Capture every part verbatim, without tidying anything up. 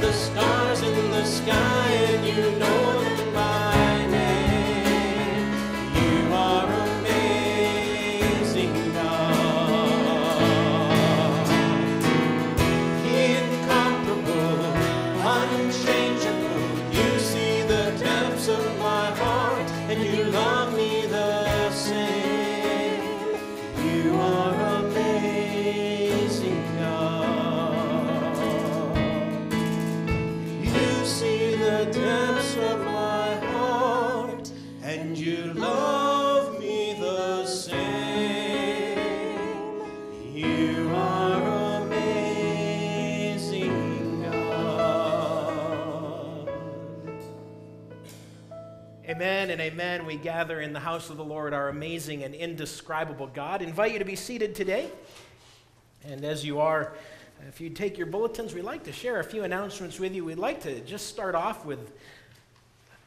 the stars in the sky, and you know them by name. You are amazing, God. Incomparable, unchangeable, you see the depths of my heart, and you love me the same. You are amazing, God. The depths of my heart, and you love me the same. You are amazing, God. Amen and amen. We gather in the house of the Lord, our amazing and indescribable God. I invite you to be seated today. And as you are, if you take your bulletins, we'd like to share a few announcements with you. We'd like to just start off with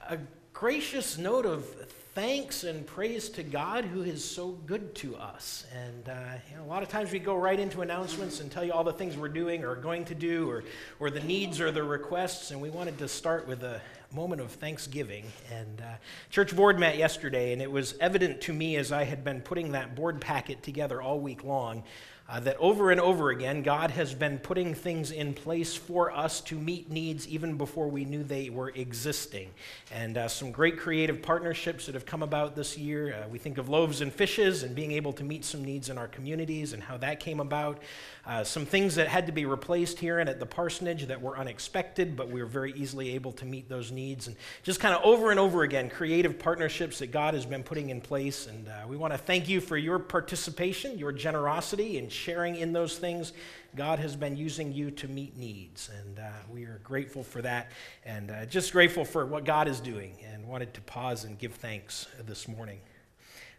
a gracious note of thanks and praise to God, who is so good to us. And uh, you know, a lot of times we go right into announcements and tell you all the things we're doing or going to do, or, or the needs or the requests, and we wanted to start with a moment of thanksgiving. And uh, church board met yesterday, and it was evident to me as I had been putting that board packet together all week long, Uh, that over and over again, God has been putting things in place for us to meet needs even before we knew they were existing. And uh, some great creative partnerships that have come about this year. Uh, we think of Loaves and Fishes and being able to meet some needs in our communities and how that came about. Uh, some things that had to be replaced here and at the parsonage that were unexpected, but we were very easily able to meet those needs. And just kind of over and over again, creative partnerships that God has been putting in place. And uh, we want to thank you for your participation, your generosity, and sharing in those things. God has been using you to meet needs, and uh, we are grateful for that, and uh, just grateful for what God is doing, and wanted to pause and give thanks this morning.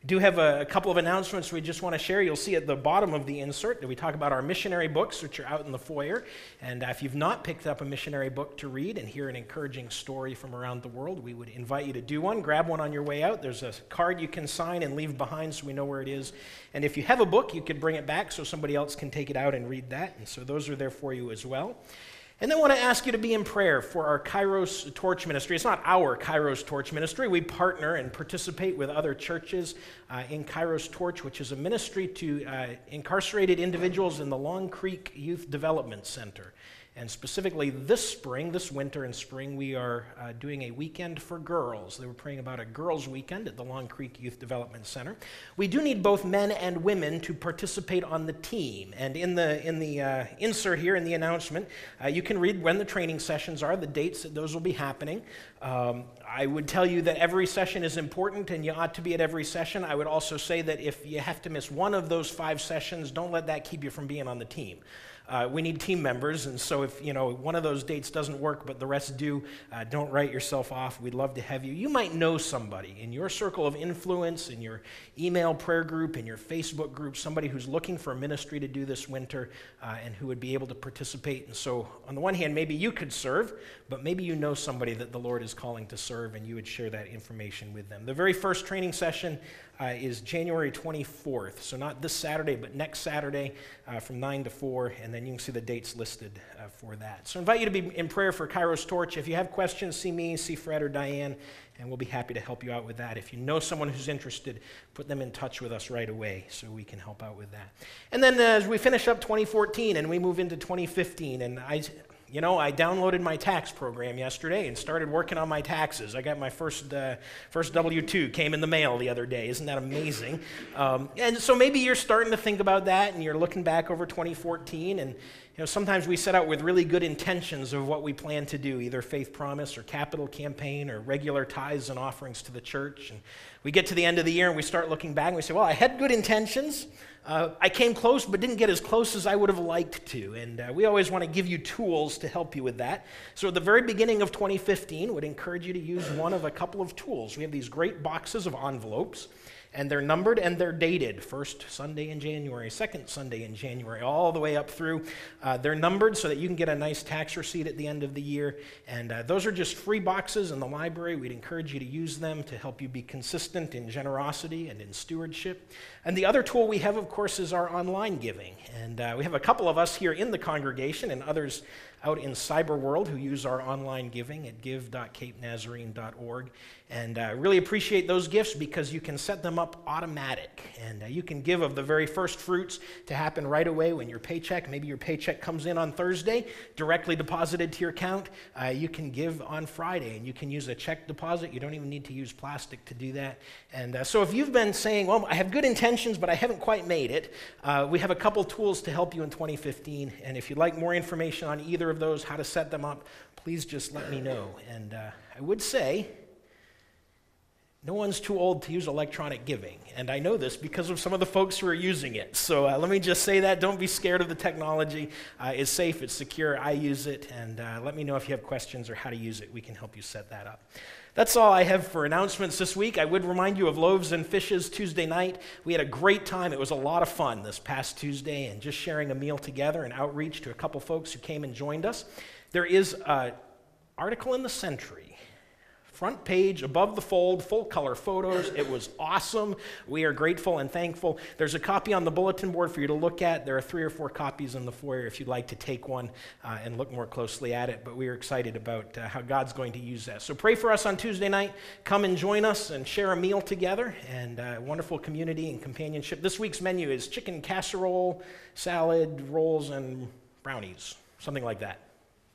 We do have a, a couple of announcements we just want to share. You'll see at the bottom of the insert that we talk about our missionary books, which are out in the foyer, and uh, if you've not picked up a missionary book to read and hear an encouraging story from around the world, we would invite you to do one. Grab one on your way out. There's a card you can sign and leave behind so we know where it is, and if you have a book, you could bring it back so somebody else can take it out and read that, and so those are there for you as well. And then I want to ask you to be in prayer for our Kairos Torch ministry. It's not our Kairos Torch ministry. We partner and participate with other churches uh, in Kairos Torch, which is a ministry to uh, incarcerated individuals in the Long Creek Youth Development Center. And specifically this spring, this winter and spring, we are uh, doing a weekend for girls. They were praying about a girls' weekend at the Long Creek Youth Development Center. We do need both men and women to participate on the team. And in the in the uh, insert here in the announcement, uh, you can read when the training sessions are, the dates that those will be happening. Um, I would tell you that every session is important, and you ought to be at every session. I would also say that if you have to miss one of those five sessions, don't let that keep you from being on the team. Uh, we need team members, and so if you know one of those dates doesn't work but the rest do, uh, don't write yourself off. We'd love to have you. You might know somebody in your circle of influence, in your email prayer group, in your Facebook group, somebody who's looking for a ministry to do this winter uh, and who would be able to participate. And so on the one hand, maybe you could serve, but maybe you know somebody that the Lord is calling to serve, and you would share that information with them. The very first training session Uh, is January twenty-fourth, so not this Saturday, but next Saturday uh, from nine to four, and then you can see the dates listed uh, for that. So I invite you to be in prayer for Kairos Torch. If you have questions, see me, see Fred or Diane, and we'll be happy to help you out with that. If you know someone who's interested, put them in touch with us right away so we can help out with that. And then uh, as we finish up twenty fourteen and we move into twenty fifteen, and I... You know, I downloaded my tax program yesterday and started working on my taxes. I got my first uh, first W two, came in the mail the other day. Isn't that amazing? Um, and so maybe you're starting to think about that, and you're looking back over twenty fourteen, and you know, sometimes we set out with really good intentions of what we plan to do, either faith promise or capital campaign or regular tithes and offerings to the church. And we get to the end of the year and we start looking back and we say, well, I had good intentions. Uh, I came close but didn't get as close as I would have liked to. And uh, we always want to give you tools to help you with that. So at the very beginning of twenty fifteen, we'd encourage you to use one of a couple of tools. We have these great boxes of envelopes, and they're numbered and they're dated. First Sunday in January, second Sunday in January, all the way up through. Uh, they're numbered so that you can get a nice tax receipt at the end of the year. And uh, those are just free boxes in the library. We'd encourage you to use them to help you be consistent in generosity and in stewardship. And the other tool we have, of course, is our online giving. And uh, we have a couple of us here in the congregation and others out in cyber world who use our online giving at give dot cape nazarene dot org. And I uh, really appreciate those gifts because you can set them up automatic. And uh, you can give of the very first fruits to happen right away when your paycheck, maybe your paycheck comes in on Thursday, directly deposited to your account. Uh, you can give on Friday, and you can use a check deposit. You don't even need to use plastic to do that. And uh, so if you've been saying, well, I have good intentions, but I haven't quite made it, uh, we have a couple tools to help you in twenty fifteen. And if you'd like more information on either of those, how to set them up, please just let me know. And uh, I would say, no one's too old to use electronic giving, and I know this because of some of the folks who are using it. So uh, let me just say that. Don't be scared of the technology. Uh, it's safe, it's secure, I use it, and uh, let me know if you have questions or how to use it. We can help you set that up. That's all I have for announcements this week. I would remind you of Loaves and Fishes Tuesday night. We had a great time. It was a lot of fun this past Tuesday, and just sharing a meal together and outreach to a couple folks who came and joined us. There is an article in the Century, front page, above the fold, full color photos. It was awesome. We are grateful and thankful. There's a copy on the bulletin board for you to look at. There are three or four copies in the foyer if you'd like to take one uh, and look more closely at it. But we are excited about uh, how God's going to use that. So pray for us on Tuesday night. Come and join us and share a meal together, and uh, wonderful community and companionship. This week's menu is chicken casserole, salad, rolls, and brownies, something like that.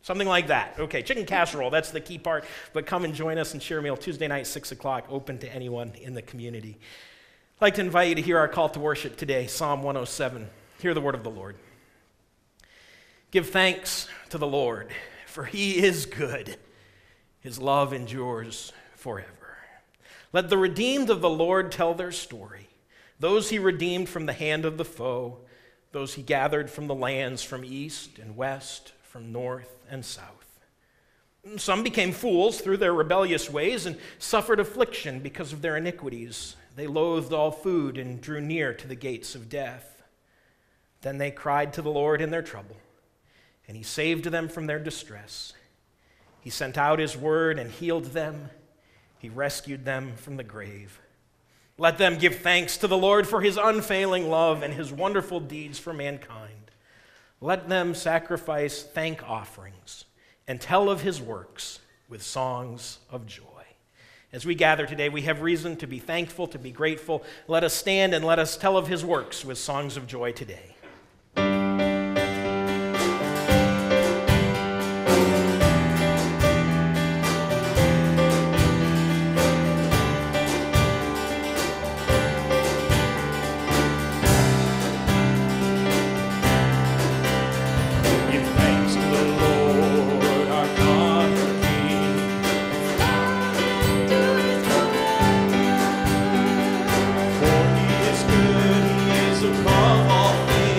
Something like that. Okay, chicken casserole, that's the key part. But come and join us and share a meal Tuesday night, six o'clock, open to anyone in the community. I'd like to invite you to hear our call to worship today, Psalm one oh seven. Hear the word of the Lord. Give thanks to the Lord, for he is good. His love endures forever. Let the redeemed of the Lord tell their story. Those he redeemed from the hand of the foe, those he gathered from the lands from east and west, from north and south. Some became fools through their rebellious ways and suffered affliction because of their iniquities. They loathed all food and drew near to the gates of death. Then they cried to the Lord in their trouble, and he saved them from their distress. He sent out his word and healed them. He rescued them from the grave. Let them give thanks to the Lord for his unfailing love and his wonderful deeds for mankind. Let them sacrifice thank offerings and tell of his works with songs of joy. As we gather today, we have reason to be thankful, to be grateful. Let us stand and let us tell of his works with songs of joy today. Above all things.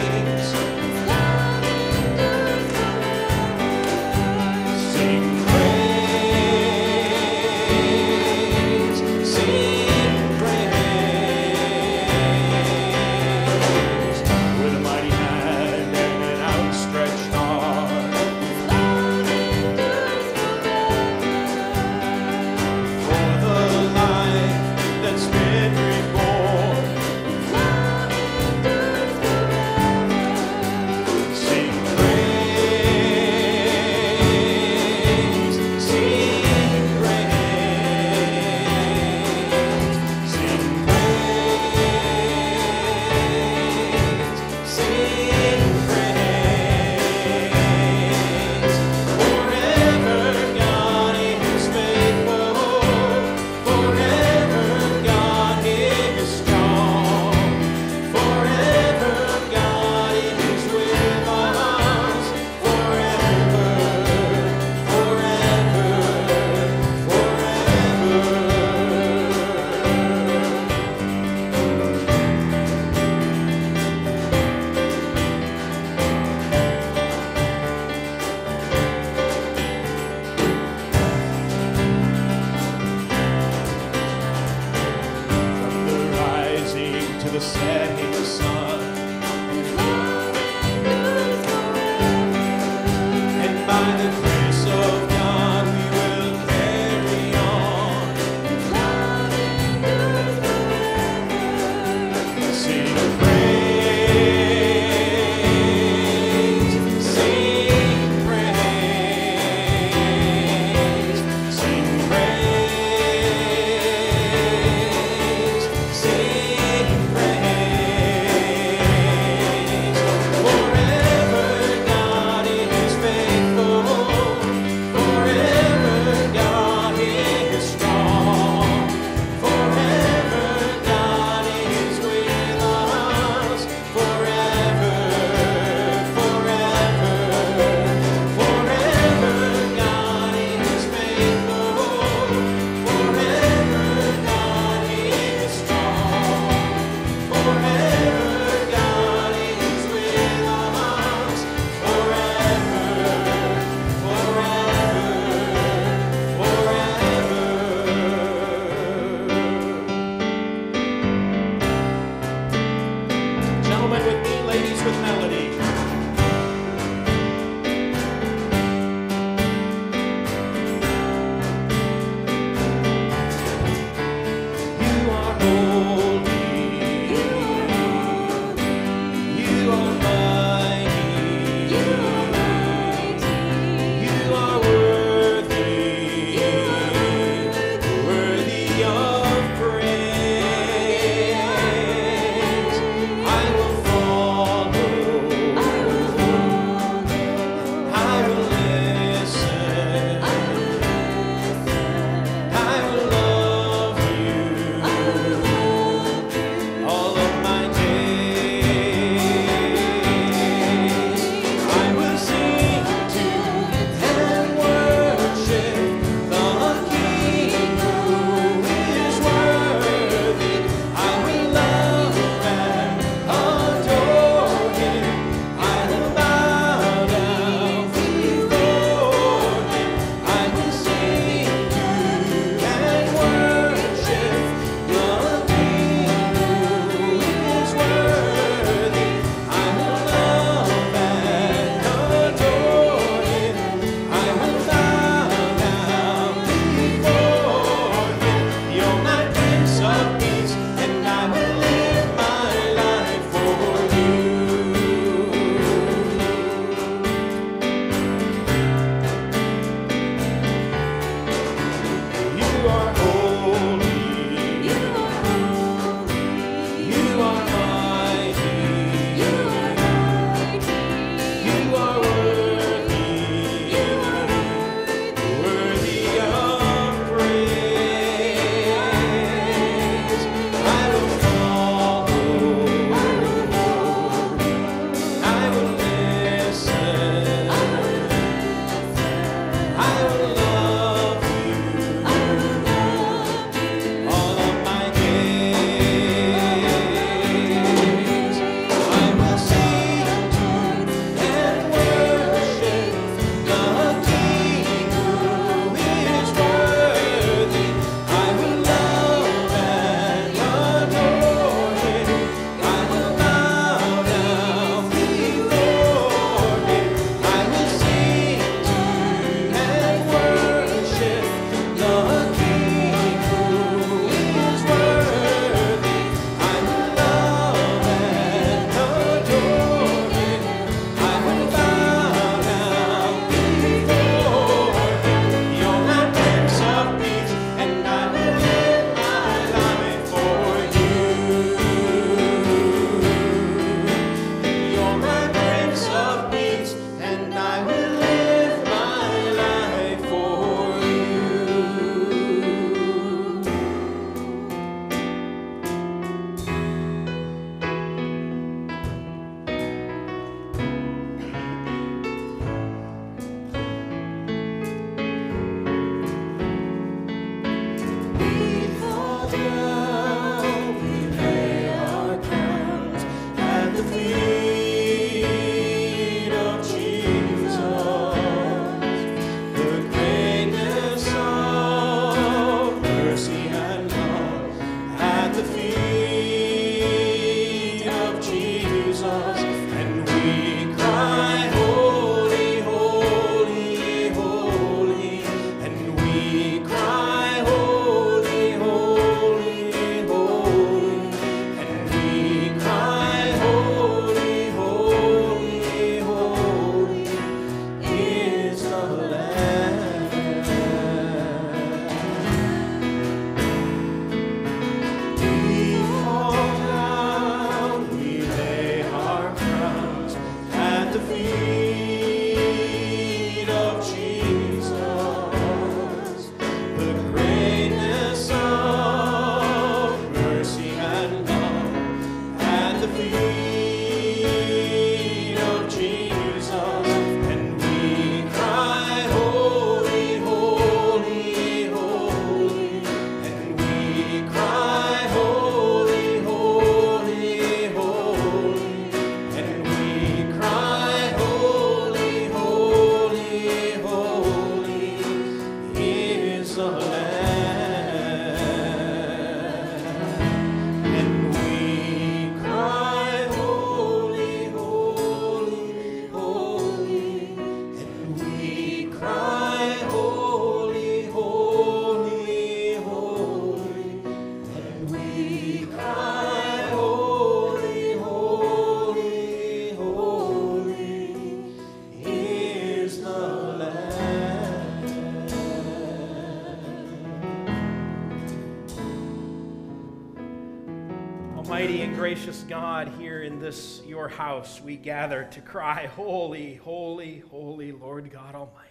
Almighty and gracious God, here in this, your house, we gather to cry, holy, holy, holy Lord God Almighty.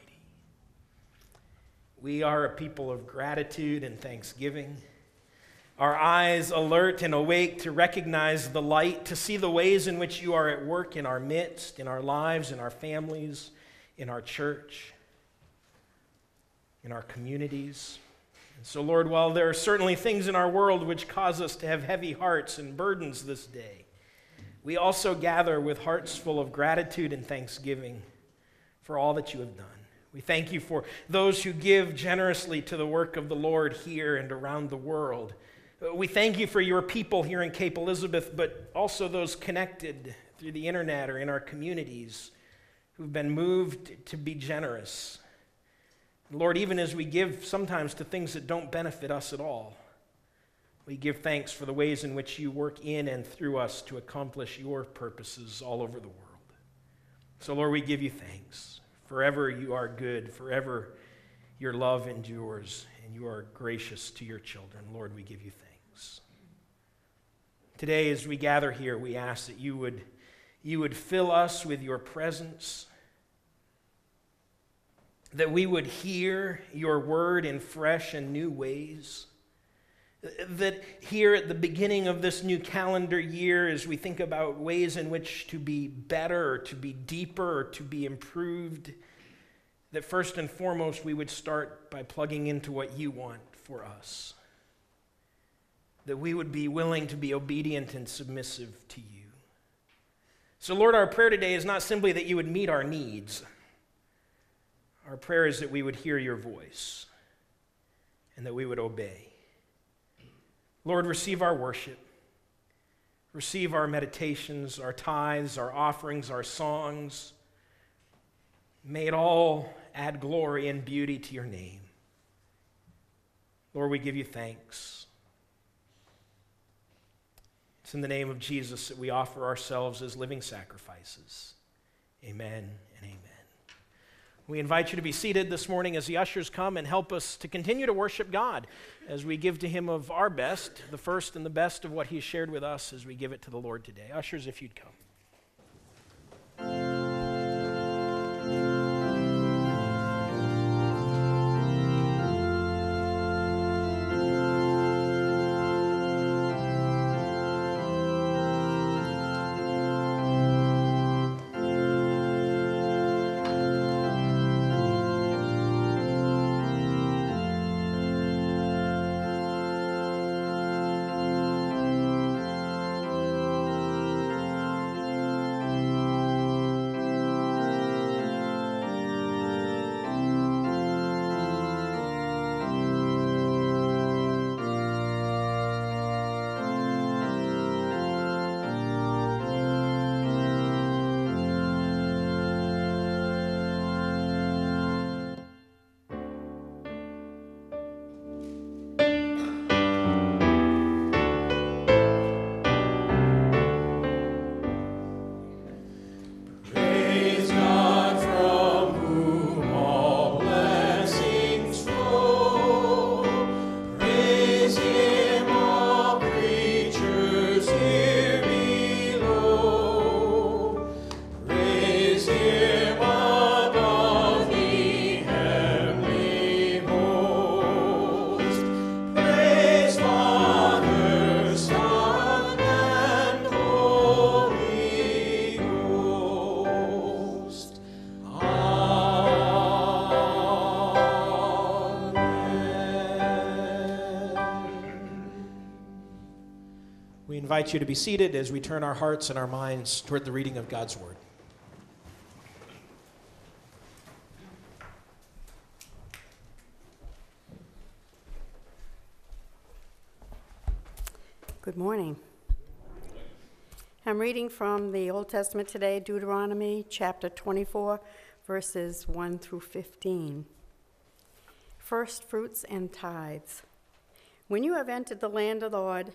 We are a people of gratitude and thanksgiving, our eyes alert and awake to recognize the light, to see the ways in which you are at work in our midst, in our lives, in our families, in our church, in our communities. And so, Lord, while there are certainly things in our world which cause us to have heavy hearts and burdens this day, we also gather with hearts full of gratitude and thanksgiving for all that you have done. We thank you for those who give generously to the work of the Lord here and around the world. We thank you for your people here in Cape Elizabeth, but also those connected through the internet or in our communities who've been moved to be generous. Lord, even as we give sometimes to things that don't benefit us at all, we give thanks for the ways in which you work in and through us to accomplish your purposes all over the world. So, Lord, we give you thanks. Forever you are good. Forever your love endures, and you are gracious to your children. Lord, we give you thanks. Today, as we gather here, we ask that you would, you would fill us with your presence, that we would hear your word in fresh and new ways, that here at the beginning of this new calendar year, as we think about ways in which to be better or to be deeper or to be improved, that first and foremost we would start by plugging into what you want for us, that we would be willing to be obedient and submissive to you. So, Lord, our prayer today is not simply that you would meet our needs. Our prayer is that we would hear your voice and that we would obey. Lord, receive our worship. Receive our meditations, our tithes, our offerings, our songs. May it all add glory and beauty to your name. Lord, we give you thanks. It's in the name of Jesus that we offer ourselves as living sacrifices. Amen and amen. We invite you to be seated this morning as the ushers come and help us to continue to worship God as we give to him of our best, the first and the best of what he shared with us as we give it to the Lord today. Ushers, if you'd come. I invite you to be seated as we turn our hearts and our minds toward the reading of God's word. Good morning. I'm reading from the Old Testament today, Deuteronomy chapter twenty-four, verses one through fifteen. First fruits and tithes. When you have entered the land of the Lord,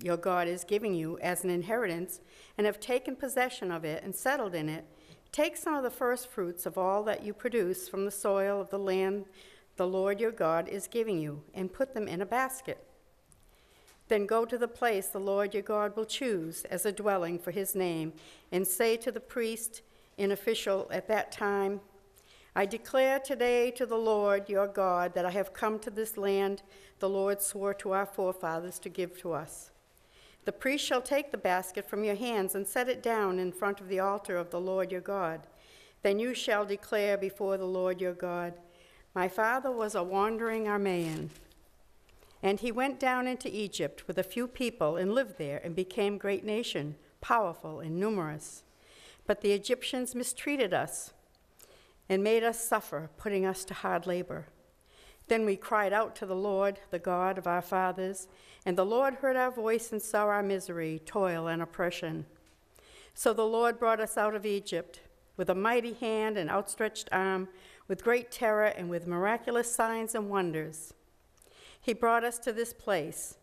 your God is giving you as an inheritance, and have taken possession of it and settled in it, take some of the first fruits of all that you produce from the soil of the land the Lord your God is giving you, and put them in a basket. Then go to the place the Lord your God will choose as a dwelling for his name, and say to the priest and official at that time, I declare today to the Lord your God that I have come to this land the Lord swore to our forefathers to give to us. The priest shall take the basket from your hands and set it down in front of the altar of the Lord your God. Then you shall declare before the Lord your God, my father was a wandering Aramean, and he went down into Egypt with a few people and lived there and became a great nation, powerful and numerous. But the Egyptians mistreated us and made us suffer, putting us to hard labor. Then we cried out to the Lord, the God of our fathers, and the Lord heard our voice and saw our misery, toil, and oppression. So the Lord brought us out of Egypt with a mighty hand and outstretched arm, with great terror and with miraculous signs and wonders. He brought us to this place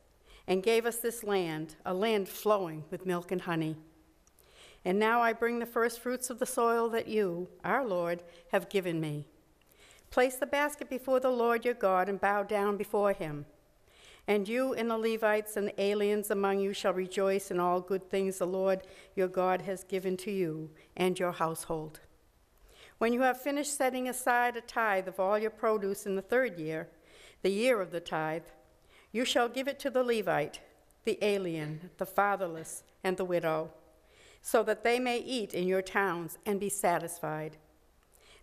and gave us this land, a land flowing with milk and honey. And now I bring the first fruits of the soil that you, our Lord, have given me. Place the basket before the Lord your God and bow down before him. And you and the Levites and the aliens among you shall rejoice in all good things the Lord your God has given to you and your household. When you have finished setting aside a tithe of all your produce in the third year, the year of the tithe, you shall give it to the Levite, the alien, the fatherless, and the widow, so that they may eat in your towns and be satisfied.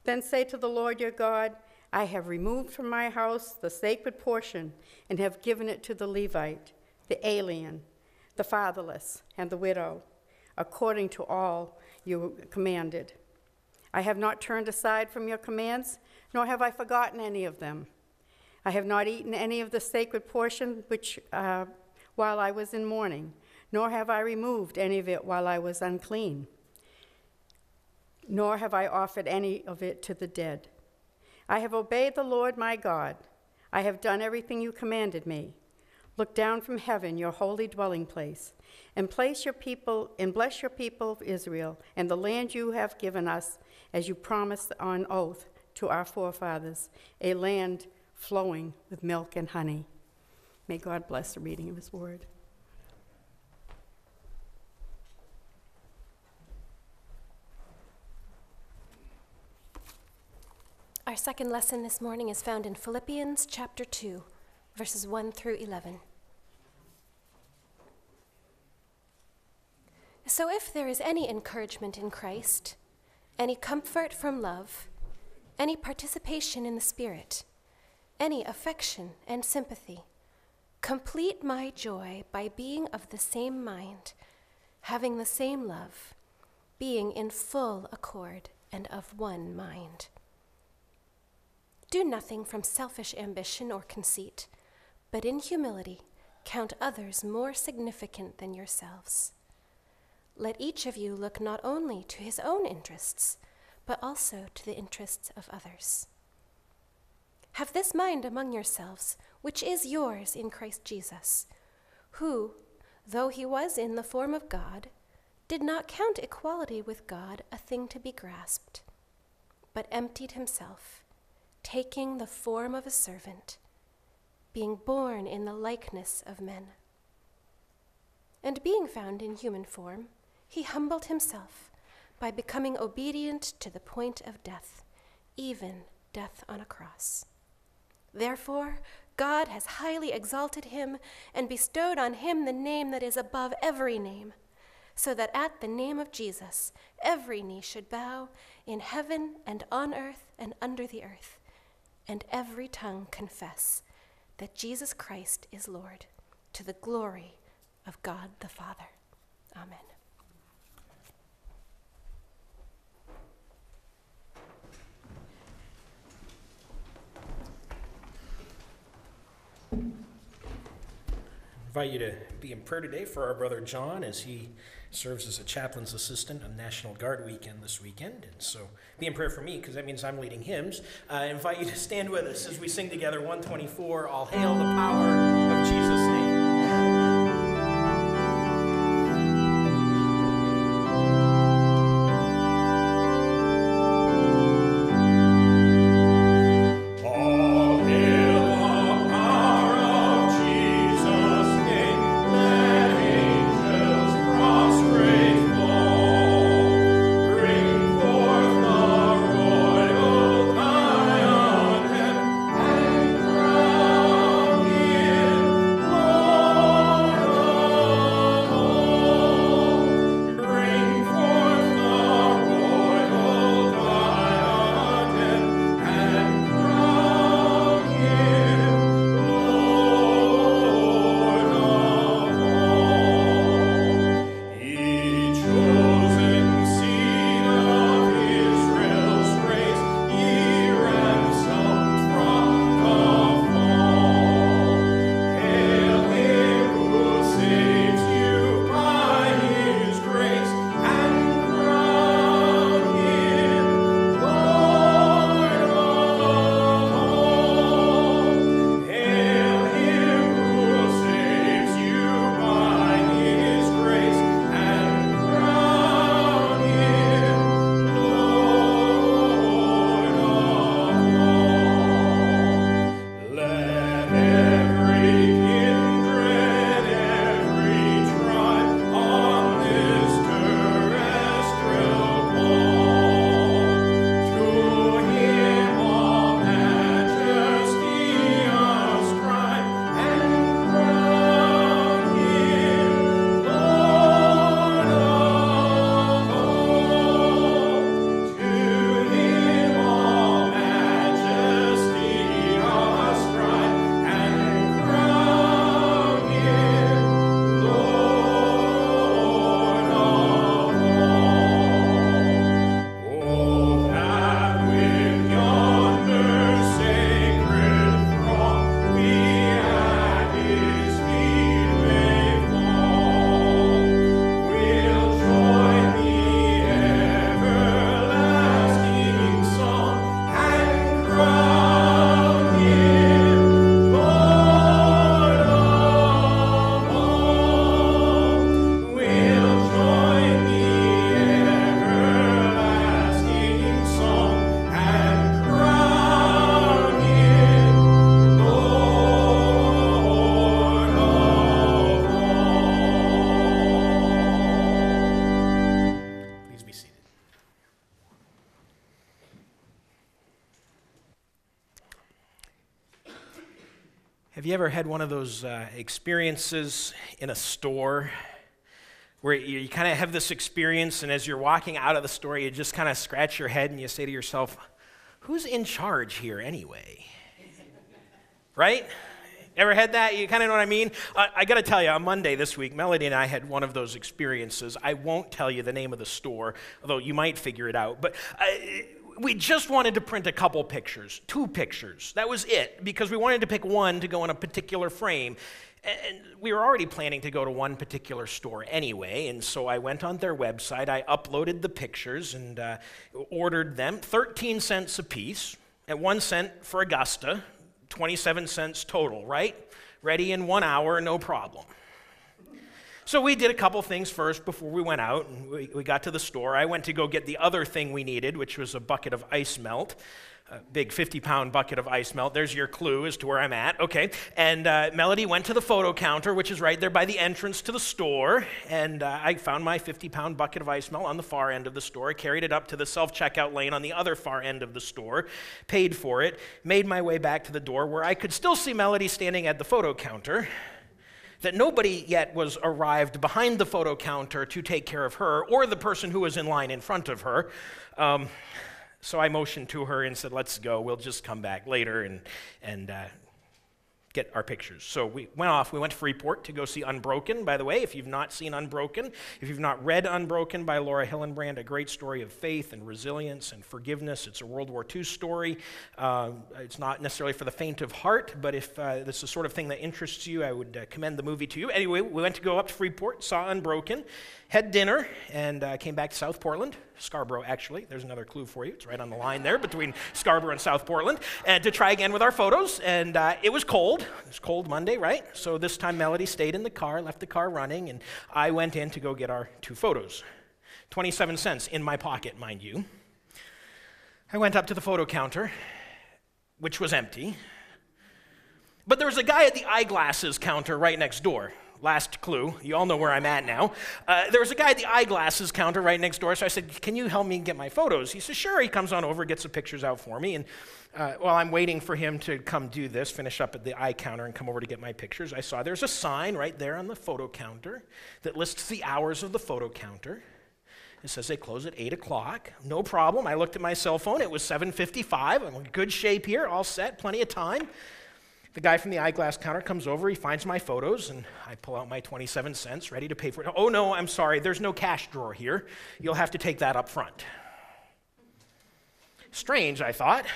Then say to the Lord your God, I have removed from my house the sacred portion and have given it to the Levite, the alien, the fatherless, and the widow, according to all you commanded. I have not turned aside from your commands, nor have I forgotten any of them. I have not eaten any of the sacred portion which, uh, while I was in mourning, nor have I removed any of it while I was unclean, nor have I offered any of it to the dead. I have obeyed the Lord my God. I have done everything you commanded me. Look down from heaven, your holy dwelling place, and place your people, and bless your people of Israel and the land you have given us, as you promised on oath to our forefathers, a land flowing with milk and honey. May God bless the reading of his word. Our second lesson this morning is found in Philippians chapter two, verses one through eleven. So if there is any encouragement in Christ, any comfort from love, any participation in the Spirit, any affection and sympathy, complete my joy by being of the same mind, having the same love, being in full accord and of one mind. Do nothing from selfish ambition or conceit, but in humility count others more significant than yourselves. Let each of you look not only to his own interests, but also to the interests of others. Have this mind among yourselves, which is yours in Christ Jesus, who, though he was in the form of God, did not count equality with God a thing to be grasped, but emptied himself, taking the form of a servant, being born in the likeness of men. And being found in human form, he humbled himself by becoming obedient to the point of death, even death on a cross. Therefore, God has highly exalted him and bestowed on him the name that is above every name, so that at the name of Jesus, every knee should bow in heaven and on earth and under the earth, and every tongue confess that Jesus Christ is Lord, to the glory of God the Father. Amen. I invite you to be in prayer today for our brother John as he serves as a chaplain's assistant on National Guard Weekend this weekend. And so be in prayer for me, because that means I'm leading hymns. I invite you to stand with us as we sing together one twenty-four, All Hail the Power of Jesus' Name. Have you ever had one of those uh, experiences in a store where you, you kind of have this experience, and as you're walking out of the store, you just kind of scratch your head and you say to yourself, who's in charge here anyway? Right? Ever had that? You kind of know what I mean? Uh, I got to tell you, on Monday this week, Melody and I had one of those experiences. I won't tell you the name of the store, although you might figure it out, but uh, we just wanted to print a couple pictures, two pictures. That was it, because we wanted to pick one to go in a particular frame. And we were already planning to go to one particular store anyway, and so I went on their website, I uploaded the pictures and uh, ordered them, thirteen cents a piece, at one cent for Augusta, twenty-seven cents total, right? Ready in one hour, no problem. So we did a couple things first before we went out, and we, we got to the store. I went to go get the other thing we needed, which was a bucket of ice melt, a big fifty-pound bucket of ice melt. There's your clue as to where I'm at, okay. And uh, Melody went to the photo counter, which is right there by the entrance to the store, and uh, I found my fifty-pound bucket of ice melt on the far end of the store. I carried it up to the self-checkout lane on the other far end of the store, paid for it, made my way back to the door where I could still see Melody standing at the photo counter. That nobody yet was arrived behind the photo counter to take care of her or the person who was in line in front of her. Um, so I motioned to her and said, let's go, we'll just come back later and, and uh, get our pictures. So we went off, we went to Freeport to go see Unbroken, by the way, if you've not seen Unbroken, if you've not read Unbroken by Laura Hillenbrand, a great story of faith and resilience and forgiveness. It's a World War Two story. Uh, it's not necessarily for the faint of heart, but if uh, this is the sort of thing that interests you, I would uh, commend the movie to you. Anyway, we went to go up to Freeport, saw Unbroken, had dinner, and uh, came back to South Portland, Scarborough actually, there's another clue for you, it's right on the line there between Scarborough and South Portland, and to try again with our photos, and uh, it was cold, it was cold Monday, right? So this time Melody stayed in the car, left the car running, and I went in to go get our two photos. twenty-seven cents in my pocket, mind you. I went up to the photo counter, which was empty, but there was a guy at the eyeglasses counter right next door. Last clue, you all know where I'm at now. Uh, there was a guy at the eyeglasses counter right next door, so I said, can you help me get my photos? He says, sure. He comes on over, gets the pictures out for me, and uh, while I'm waiting for him to come do this, finish up at the eye counter and come over to get my pictures, I saw there's a sign right there on the photo counter that lists the hours of the photo counter. It says they close at eight o'clock. No problem. I looked at my cell phone. It was seven fifty-five. I'm in good shape here, all set, plenty of time. The guy from the eyeglass counter comes over, he finds my photos, and I pull out my twenty-seven cents, ready to pay for it. Oh no, I'm sorry, there's no cash drawer here. You'll have to take that up front. Strange, I thought.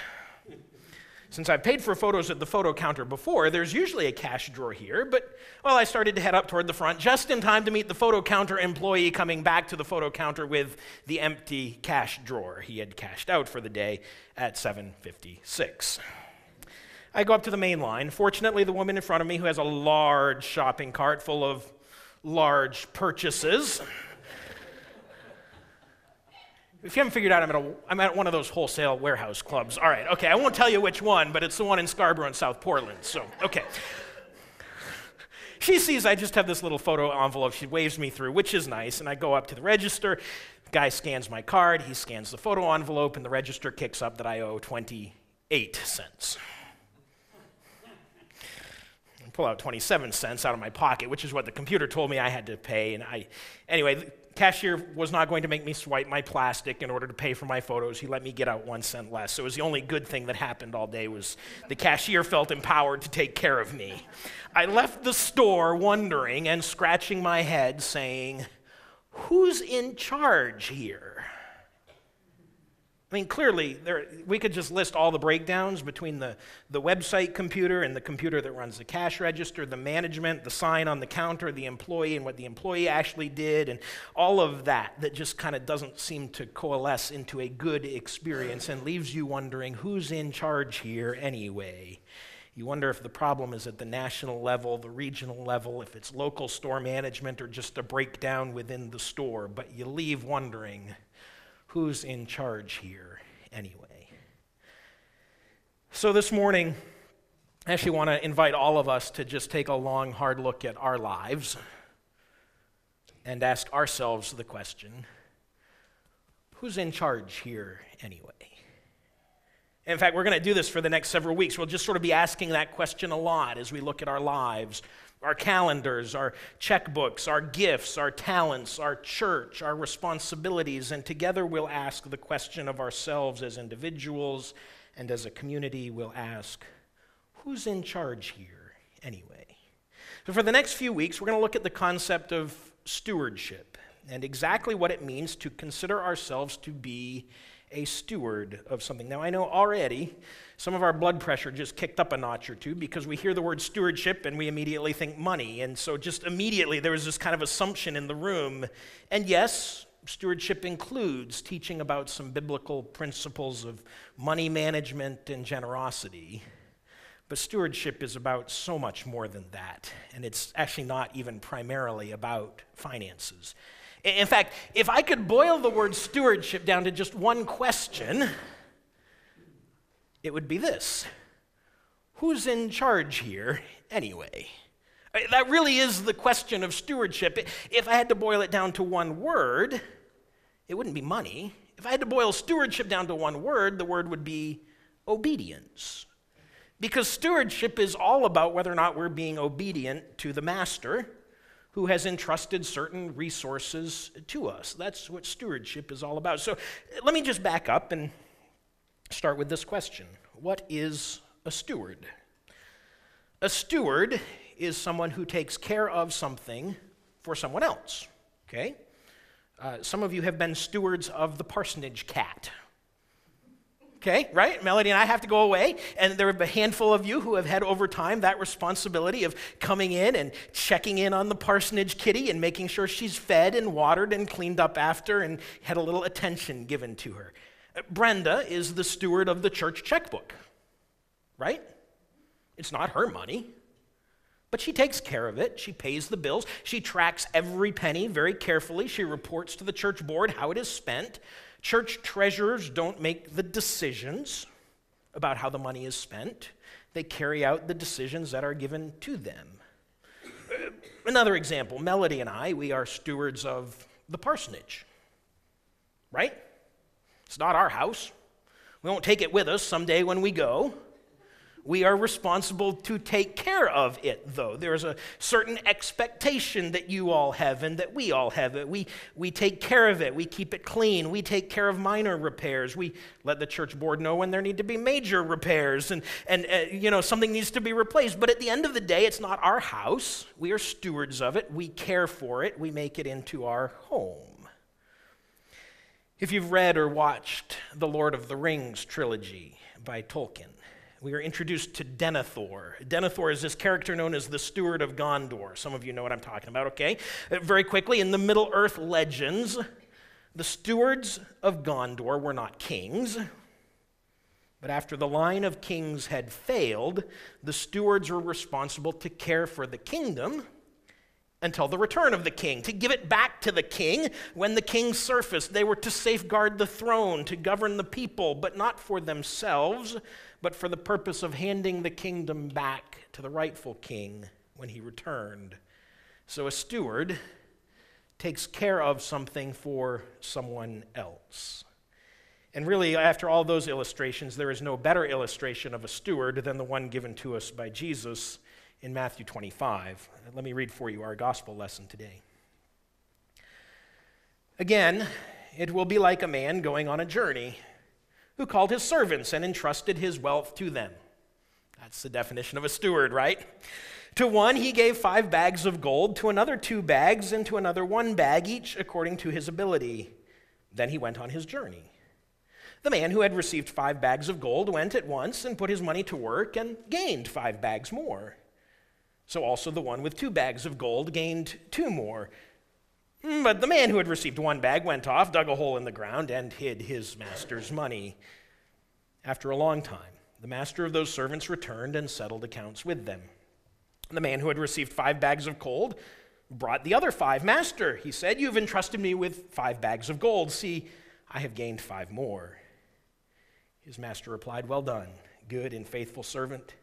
Since I've paid for photos at the photo counter before, there's usually a cash drawer here, but, well, I started to head up toward the front just in time to meet the photo counter employee coming back to the photo counter with the empty cash drawer. He had cashed out for the day at seven fifty-six. I go up to the main line. Fortunately, the woman in front of me, who has a large shopping cart full of large purchases. If you haven't figured out, I'm at, a, I'm at one of those wholesale warehouse clubs. All right, okay, I won't tell you which one, but it's the one in Scarborough and South Portland, so, okay. She sees I just have this little photo envelope. She waves me through, which is nice, and I go up to the register. The guy scans my card, he scans the photo envelope, and the register kicks up that I owe twenty-eight cents. Pull out twenty-seven cents out of my pocket, which is what the computer told me I had to pay. And I, anyway, the cashier was not going to make me swipe my plastic in order to pay for my photos. He let me get out one cent less. So it was the only good thing that happened all day was the cashier felt empowered to take care of me. I left the store wondering and scratching my head saying, who's in charge here? I mean, clearly, there, we could just list all the breakdowns between the, the website computer and the computer that runs the cash register, the management, the sign on the counter, the employee and what the employee actually did, and all of that that just kind of doesn't seem to coalesce into a good experience and leaves you wondering, who's in charge here anyway? You wonder if the problem is at the national level, the regional level, if it's local store management or just a breakdown within the store, but you leave wondering, who's in charge here anyway? So this morning, I actually want to invite all of us to just take a long, hard look at our lives and ask ourselves the question, who's in charge here anyway? In fact, we're going to do this for the next several weeks. We'll just sort of be asking that question a lot as we look at our lives, our calendars, our checkbooks, our gifts, our talents, our church, our responsibilities, and together we'll ask the question of ourselves as individuals, and as a community we'll ask, who's in charge here anyway? So for the next few weeks, we're going to look at the concept of stewardship and exactly what it means to consider ourselves to be a steward of something. Now, I know already some of our blood pressure just kicked up a notch or two because we hear the word stewardship and we immediately think money. And so just immediately there was this kind of assumption in the room. And yes, stewardship includes teaching about some biblical principles of money management and generosity. But stewardship is about so much more than that. And it's actually not even primarily about finances. In fact, if I could boil the word stewardship down to just one question, it would be this: who's in charge here anyway? That really is the question of stewardship. If I had to boil it down to one word, it wouldn't be money. If I had to boil stewardship down to one word, the word would be obedience. Because stewardship is all about whether or not we're being obedient to the master who has entrusted certain resources to us. That's what stewardship is all about. So let me just back up and start with this question. What is a steward? A steward is someone who takes care of something for someone else, okay? Uh, some of you have been stewards of the parsonage cat. Okay, right? Melody and I have to go away, and there are a handful of you who have had over time that responsibility of coming in and checking in on the parsonage kitty and making sure she's fed and watered and cleaned up after and had a little attention given to her. Brenda is the steward of the church checkbook, right? It's not her money, but she takes care of it. She pays the bills. She tracks every penny very carefully. She reports to the church board how it is spent. Church treasurers don't make the decisions about how the money is spent. They carry out the decisions that are given to them. Another example, Melody and I, we are stewards of the parsonage, right? It's not our house. We won't take it with us someday when we go. We are responsible to take care of it, though. There is a certain expectation that you all have and that we all have it. We, we take care of it. We keep it clean. We take care of minor repairs. We let the church board know when there need to be major repairs and, and uh, you know, something needs to be replaced. But at the end of the day, it's not our house. We are stewards of it. We care for it. We make it into our home. If you've read or watched the Lord of the Rings trilogy by Tolkien, we are introduced to Denethor. Denethor is this character known as the Steward of Gondor. Some of you know what I'm talking about, okay? Very quickly, in the Middle Earth legends, the stewards of Gondor were not kings. But after the line of kings had failed, the stewards were responsible to care for the kingdom until the return of the king, to give it back to the king when the king surfaced. They were to safeguard the throne, to govern the people, but not for themselves, but for the purpose of handing the kingdom back to the rightful king when he returned. So a steward takes care of something for someone else. And really, after all those illustrations, there is no better illustration of a steward than the one given to us by Jesus in Matthew twenty-five. Let me read for you our gospel lesson today. Again, it will be like a man going on a journey who called his servants and entrusted his wealth to them. That's the definition of a steward, right? To one he gave five bags of gold, to another two bags, and to another one bag, each according to his ability. Then he went on his journey. The man who had received five bags of gold went at once and put his money to work and gained five bags more. So also the one with two bags of gold gained two more. But the man who had received one bag went off, dug a hole in the ground, and hid his master's money. After a long time, the master of those servants returned and settled accounts with them. The man who had received five bags of gold brought the other five. Master, he said, you've entrusted me with five bags of gold. See, I have gained five more. His master replied, well done, good and faithful servant.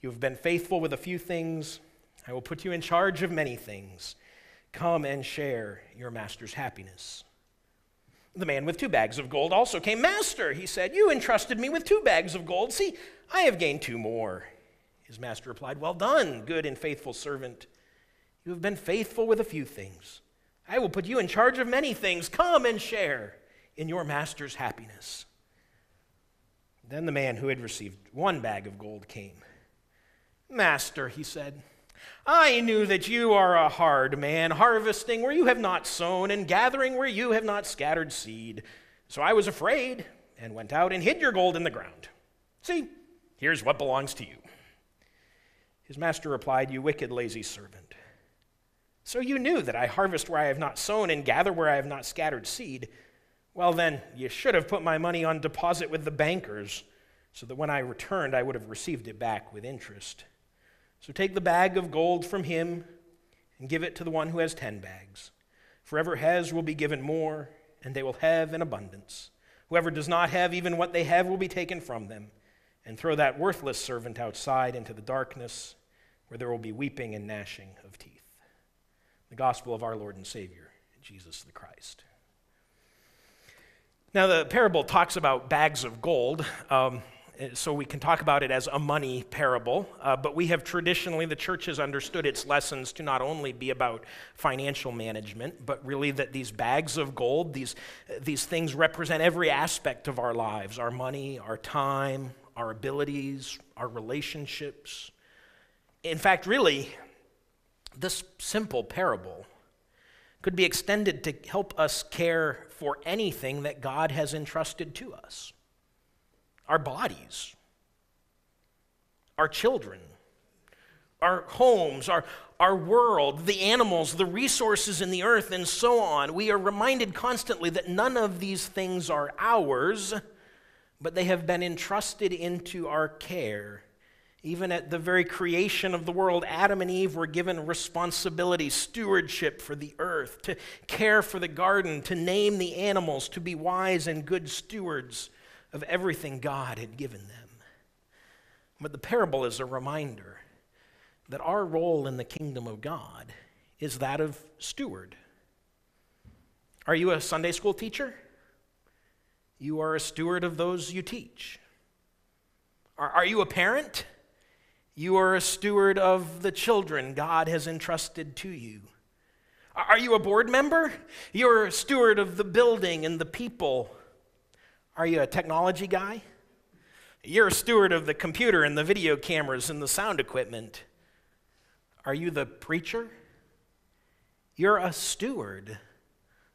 You have been faithful with a few things. I will put you in charge of many things. Come and share your master's happiness. The man with two bags of gold also came. Master, he said, you entrusted me with two bags of gold. See, I have gained two more. His master replied, well done, good and faithful servant. You have been faithful with a few things. I will put you in charge of many things. Come and share in your master's happiness. Then the man who had received one bag of gold came. Master, he said, I knew that you are a hard man, harvesting where you have not sown and gathering where you have not scattered seed. So I was afraid and went out and hid your gold in the ground. See, here's what belongs to you. His master replied, you wicked, lazy servant. So you knew that I harvest where I have not sown and gather where I have not scattered seed. Well then, you should have put my money on deposit with the bankers, so that when I returned, I would have received it back with interest. So take the bag of gold from him and give it to the one who has ten bags. For whoever has will be given more, and they will have in abundance. Whoever does not have, even what they have will be taken from them. And throw that worthless servant outside into the darkness, where there will be weeping and gnashing of teeth. The gospel of our Lord and Savior, Jesus the Christ. Now the parable talks about bags of gold, um, so we can talk about it as a money parable, uh, but we have traditionally, the church has understood its lessons to not only be about financial management, but really that these bags of gold, these, these things represent every aspect of our lives, our money, our time, our abilities, our relationships. In fact, really, this simple parable could be extended to help us care for anything that God has entrusted to us. Our bodies, our children, our homes, our, our world, the animals, the resources in the earth, and so on. We are reminded constantly that none of these things are ours, but they have been entrusted into our care. Even at the very creation of the world, Adam and Eve were given responsibility, stewardship for the earth, to care for the garden, to name the animals, to be wise and good stewards of everything God had given them. But the parable is a reminder that our role in the kingdom of God is that of steward. Are you a Sunday school teacher? You are a steward of those you teach. Are, are you a parent? You are a steward of the children God has entrusted to you. Are, are you a board member? You're a steward of the building and the people. Are you a technology guy? You're a steward of the computer and the video cameras and the sound equipment. Are you the preacher? You're a steward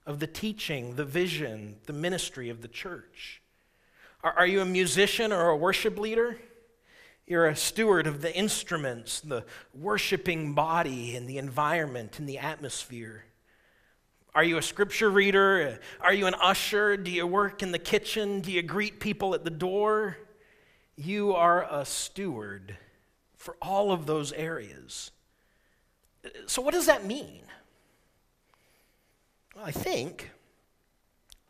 of the teaching, the vision, the ministry of the church. Are, are you a musician or a worship leader? You're a steward of the instruments, the worshiping body, and the environment, and the atmosphere. Are you a scripture reader? Are you an usher? Do you work in the kitchen? Do you greet people at the door? You are a steward for all of those areas. So what does that mean? Well, I think,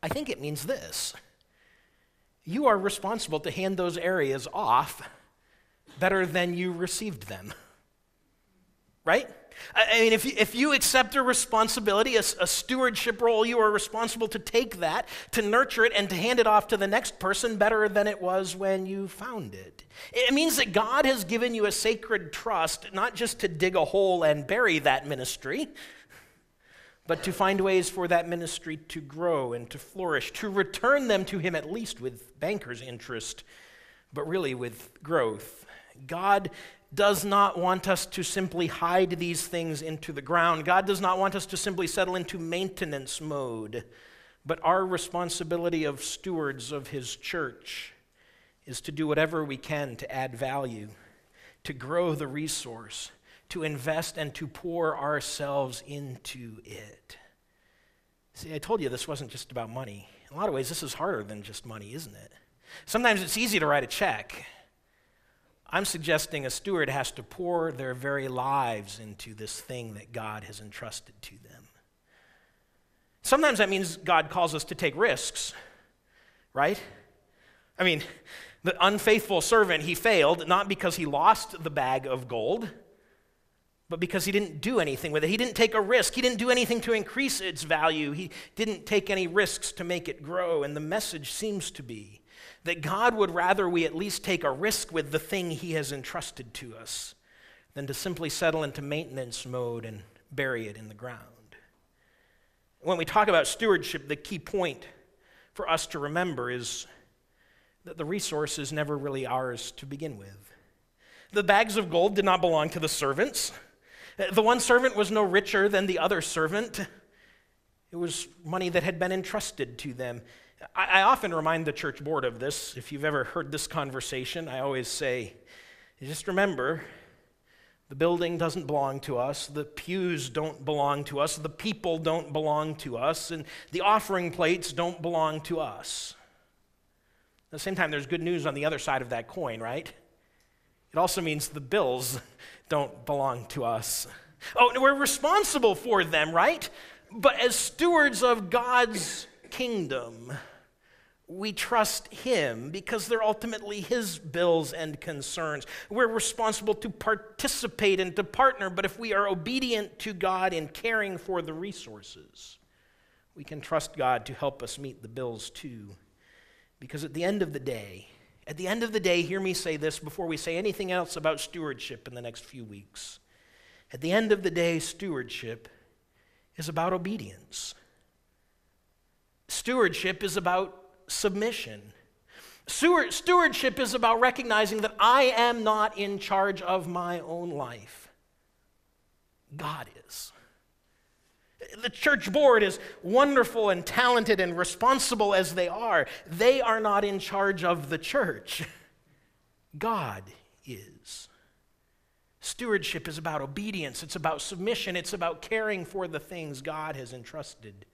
I think it means this. You are responsible to hand those areas off better than you received them, right? I mean, if you, if you accept a responsibility, a, a stewardship role, you are responsible to take that, to nurture it, and to hand it off to the next person better than it was when you found it. It means that God has given you a sacred trust, not just to dig a hole and bury that ministry, but to find ways for that ministry to grow and to flourish, to return them to Him at least with banker's interest, but really with growth. God does not want us to simply hide these things into the ground. God does not want us to simply settle into maintenance mode, but our responsibility of stewards of His church is to do whatever we can to add value, to grow the resource, to invest and to pour ourselves into it. See, I told you this wasn't just about money. In a lot of ways, this is harder than just money, isn't it? Sometimes it's easy to write a check. I'm suggesting a steward has to pour their very lives into this thing that God has entrusted to them. Sometimes that means God calls us to take risks, right? I mean, the unfaithful servant, he failed, not because he lost the bag of gold, but because he didn't do anything with it. He didn't take a risk. He didn't do anything to increase its value. He didn't take any risks to make it grow. And the message seems to be that God would rather we at least take a risk with the thing he has entrusted to us than to simply settle into maintenance mode and bury it in the ground. When we talk about stewardship, the key point for us to remember is that the resource is never really ours to begin with. The bags of gold did not belong to the servants. The one servant was no richer than the other servant. It was money that had been entrusted to them. I often remind the church board of this. If you've ever heard this conversation, I always say, just remember, the building doesn't belong to us, the pews don't belong to us, the people don't belong to us, and the offering plates don't belong to us. At the same time, there's good news on the other side of that coin, right? It also means the bills don't belong to us. Oh, we're responsible for them, right? But as stewards of God's kingdom, we trust him because they're ultimately his bills and concerns. We're responsible to participate and to partner, but if we are obedient to God in caring for the resources, we can trust God to help us meet the bills too. Because at the end of the day, at the end of the day, hear me say this before we say anything else about stewardship in the next few weeks. At the end of the day, stewardship is about obedience. Stewardship is about submission. Stewardship is about recognizing that I am not in charge of my own life. God is. The church board, is wonderful and talented and responsible as they are, they are not in charge of the church. God is. Stewardship is about obedience. It's about submission. It's about caring for the things God has entrusted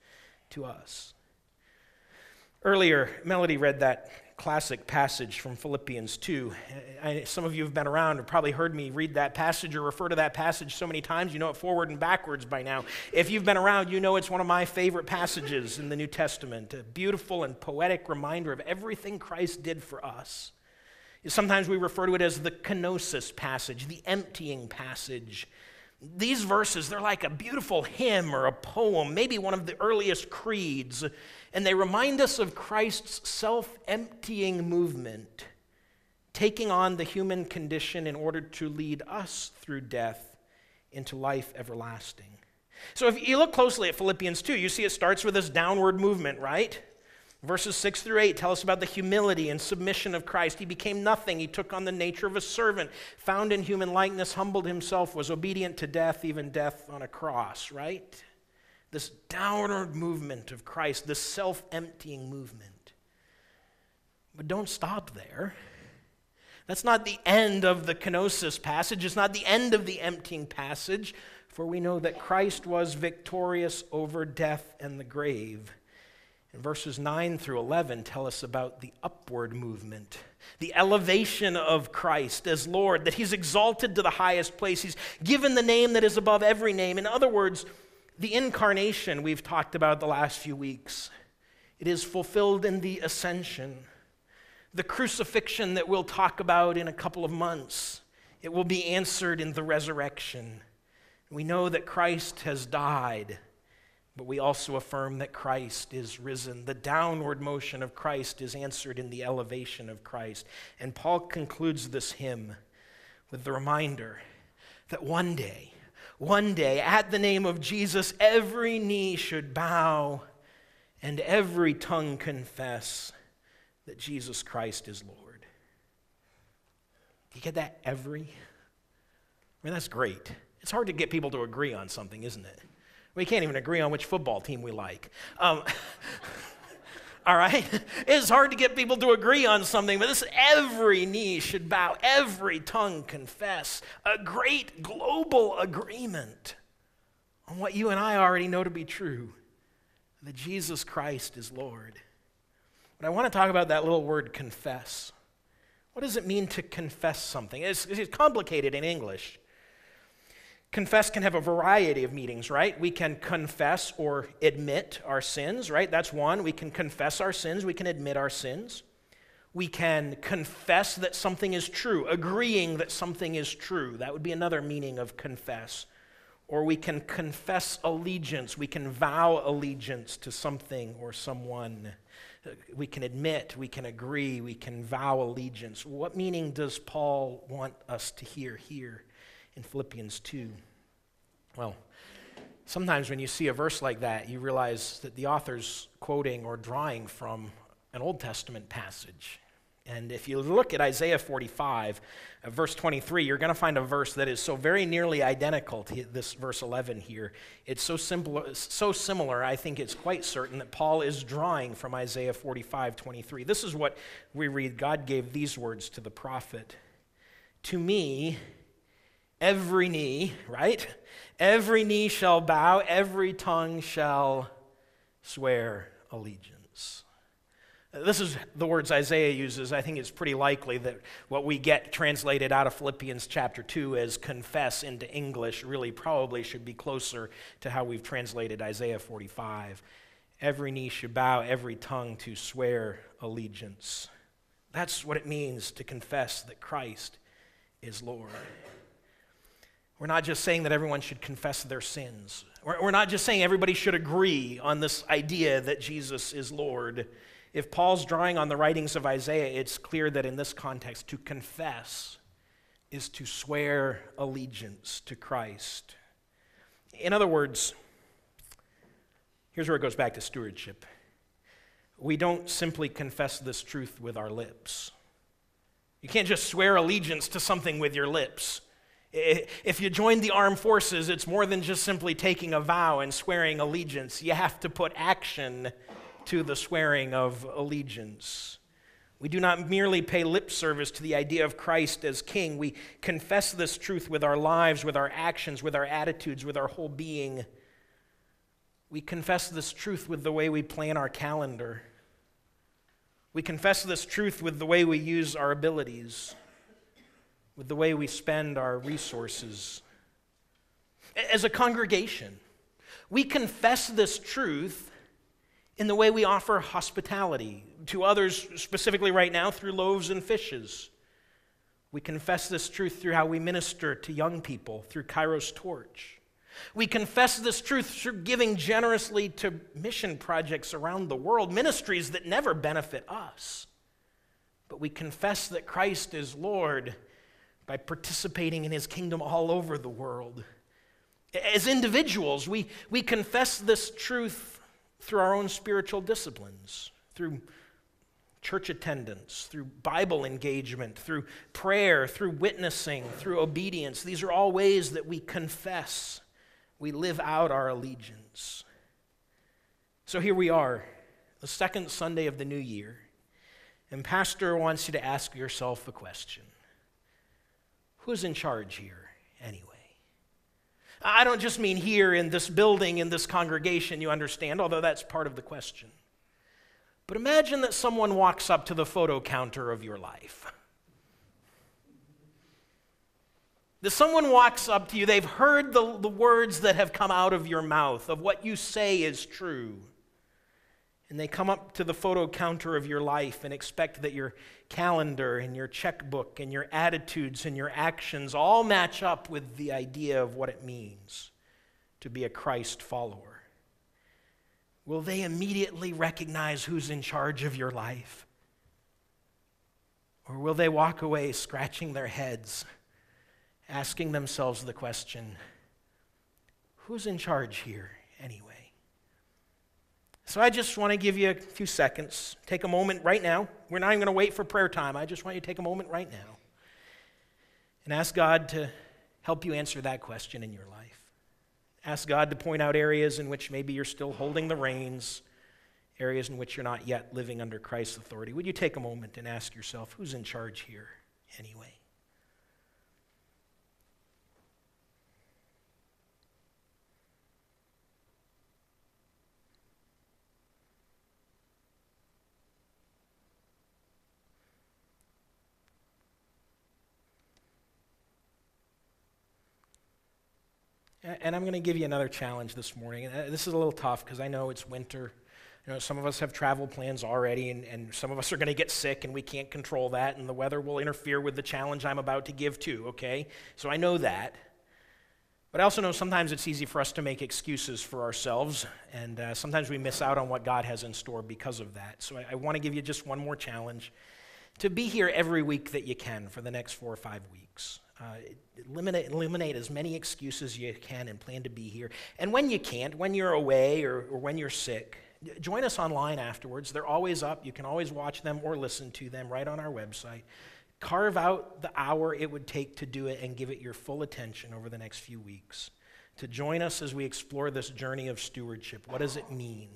to us. Earlier, Melody read that classic passage from Philippians two. I, some of you have been around and probably heard me read that passage or refer to that passage so many times, you know it forward and backwards by now. If you've been around, you know it's one of my favorite passages in the New Testament, a beautiful and poetic reminder of everything Christ did for us. Sometimes we refer to it as the kenosis passage, the emptying passage. These verses, they're like a beautiful hymn or a poem, maybe one of the earliest creeds, and they remind us of Christ's self-emptying movement, taking on the human condition in order to lead us through death into life everlasting. So if you look closely at Philippians two, you see it starts with this downward movement, right? Verses six through eight tell us about the humility and submission of Christ. He became nothing. He took on the nature of a servant, found in human likeness, humbled himself, was obedient to death, even death on a cross, right? This downward movement of Christ, this self-emptying movement. But don't stop there. That's not the end of the kenosis passage. It's not the end of the emptying passage, for we know that Christ was victorious over death and the grave. And verses nine through eleven tell us about the upward movement, the elevation of Christ as Lord, that he's exalted to the highest place. He's given the name that is above every name. In other words, the incarnation we've talked about the last few weeks, it is fulfilled in the ascension, the crucifixion that we'll talk about in a couple of months. It will be answered in the resurrection. We know that Christ has died, but we also affirm that Christ is risen. The downward motion of Christ is answered in the elevation of Christ. And Paul concludes this hymn with the reminder that one day, one day, at the name of Jesus, every knee should bow and every tongue confess that Jesus Christ is Lord. Do you get that? Every? I mean, that's great. It's hard to get people to agree on something, isn't it? We can't even agree on which football team we like. Um, all right? It's hard to get people to agree on something, but this every knee should bow, every tongue confess, a great global agreement on what you and I already know to be true, that Jesus Christ is Lord. But I want to talk about that little word confess. What does it mean to confess something? It's, it's complicated in English. Confess can have a variety of meanings, right? We can confess or admit our sins, right? That's one. We can confess our sins. We can admit our sins. We can confess that something is true, agreeing that something is true. That would be another meaning of confess. Or we can confess allegiance. We can vow allegiance to something or someone. We can admit, we can agree, we can vow allegiance. What meaning does Paul want us to hear here in Philippians two? Well, sometimes when you see a verse like that, you realize that the author's quoting or drawing from an Old Testament passage. And if you look at Isaiah forty-five, uh, verse twenty-three, you're going to find a verse that is so very nearly identical to this verse eleven here. It's so, simple, so similar, I think it's quite certain that Paul is drawing from Isaiah forty-five, twenty-three. This is what we read. God gave these words to the prophet. To me, every knee, right? Every knee shall bow, every tongue shall swear allegiance. This is the words Isaiah uses. I think it's pretty likely that what we get translated out of Philippians chapter two as confess into English really probably should be closer to how we've translated Isaiah forty-five. Every knee should bow, every tongue to swear allegiance. That's what it means to confess that Christ is Lord. We're not just saying that everyone should confess their sins. We're not just saying everybody should agree on this idea that Jesus is Lord. If Paul's drawing on the writings of Isaiah, it's clear that in this context, to confess is to swear allegiance to Christ. In other words, here's where it goes back to stewardship. We don't simply confess this truth with our lips. You can't just swear allegiance to something with your lips. If you join the armed forces, it's more than just simply taking a vow and swearing allegiance. You have to put action to the swearing of allegiance. We do not merely pay lip service to the idea of Christ as King. We confess this truth with our lives, with our actions, with our attitudes, with our whole being. We confess this truth with the way we plan our calendar. We confess this truth with the way we use our abilities, with the way we spend our resources. As a congregation, we confess this truth in the way we offer hospitality to others, specifically right now through Loaves and Fishes. We confess this truth through how we minister to young people through Kairos Torch. We confess this truth through giving generously to mission projects around the world, ministries that never benefit us. But we confess that Christ is Lord by participating in his kingdom all over the world. As individuals, we, we confess this truth through our own spiritual disciplines, through church attendance, through Bible engagement, through prayer, through witnessing, through obedience. These are all ways that we confess, we live out our allegiance. So here we are, the second Sunday of the new year, and Pastor wants you to ask yourself a question. Who's in charge here, anyway? I don't just mean here in this building, in this congregation, you understand, although that's part of the question. But imagine that someone walks up to the photo counter of your life. That someone walks up to you, they've heard the, the words that have come out of your mouth, of what you say is true. And they come up to the photo counter of your life and expect that your calendar and your checkbook and your attitudes and your actions all match up with the idea of what it means to be a Christ follower. Will they immediately recognize who's in charge of your life? Or will they walk away scratching their heads, asking themselves the question, who's in charge here anyway? So I just want to give you a few seconds. Take a moment right now. We're not even going to wait for prayer time. I just want you to take a moment right now and ask God to help you answer that question in your life. Ask God to point out areas in which maybe you're still holding the reins, areas in which you're not yet living under Christ's authority. Would you take a moment and ask yourself, who's in charge here anyway? And I'm going to give you another challenge this morning. This is a little tough because I know it's winter. You know, some of us have travel plans already, and, and some of us are going to get sick, and we can't control that, and the weather will interfere with the challenge I'm about to give to, okay? So I know that. But I also know sometimes it's easy for us to make excuses for ourselves, and uh, sometimes we miss out on what God has in store because of that. So I, I want to give you just one more challenge, to be here every week that you can for the next four or five weeks. Uh, eliminate, eliminate as many excuses as you can and plan to be here. And when you can't, when you're away or, or when you're sick, join us online afterwards. They're always up. You can always watch them or listen to them right on our website. Carve out the hour it would take to do it and give it your full attention over the next few weeks. To join us as we explore this journey of stewardship. What does it mean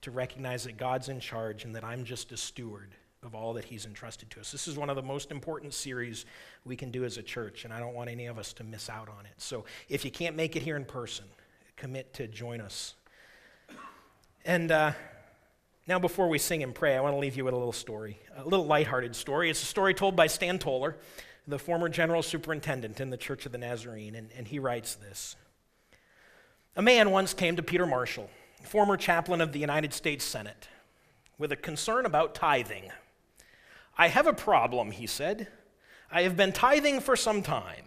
to recognize that God's in charge and that I'm just a steward of all that he's entrusted to us? This is one of the most important series we can do as a church, and I don't want any of us to miss out on it. So if you can't make it here in person, commit to join us. And uh, now before we sing and pray, I want to leave you with a little story, a little lighthearted story. It's a story told by Stan Toller, the former general superintendent in the Church of the Nazarene, and, and he writes this. A man once came to Peter Marshall, former chaplain of the United States Senate, with a concern about tithing. I have a problem, he said. I have been tithing for some time.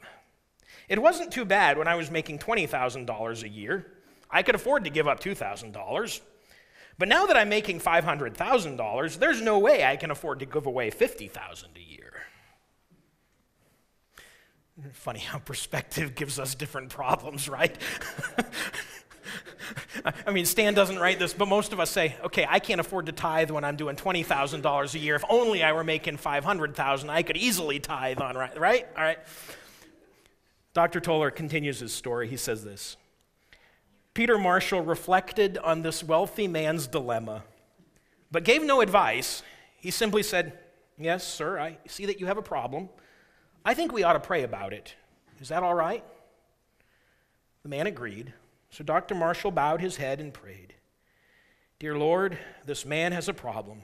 It wasn't too bad when I was making twenty thousand dollars a year. I could afford to give up two thousand dollars. But now that I'm making five hundred thousand dollars, there's no way I can afford to give away fifty thousand dollars a year. Funny how perspective gives us different problems, right? I mean, Stan doesn't write this, but most of us say, okay, I can't afford to tithe when I'm doing twenty thousand dollars a year. If only I were making five hundred thousand dollars, I could easily tithe on, right? Right? All right. Doctor Toller continues his story. He says this. Peter Marshall reflected on this wealthy man's dilemma, but gave no advice. He simply said, yes, sir, I see that you have a problem. I think we ought to pray about it. Is that all right? The man agreed. So Doctor Marshall bowed his head and prayed, Dear Lord, this man has a problem,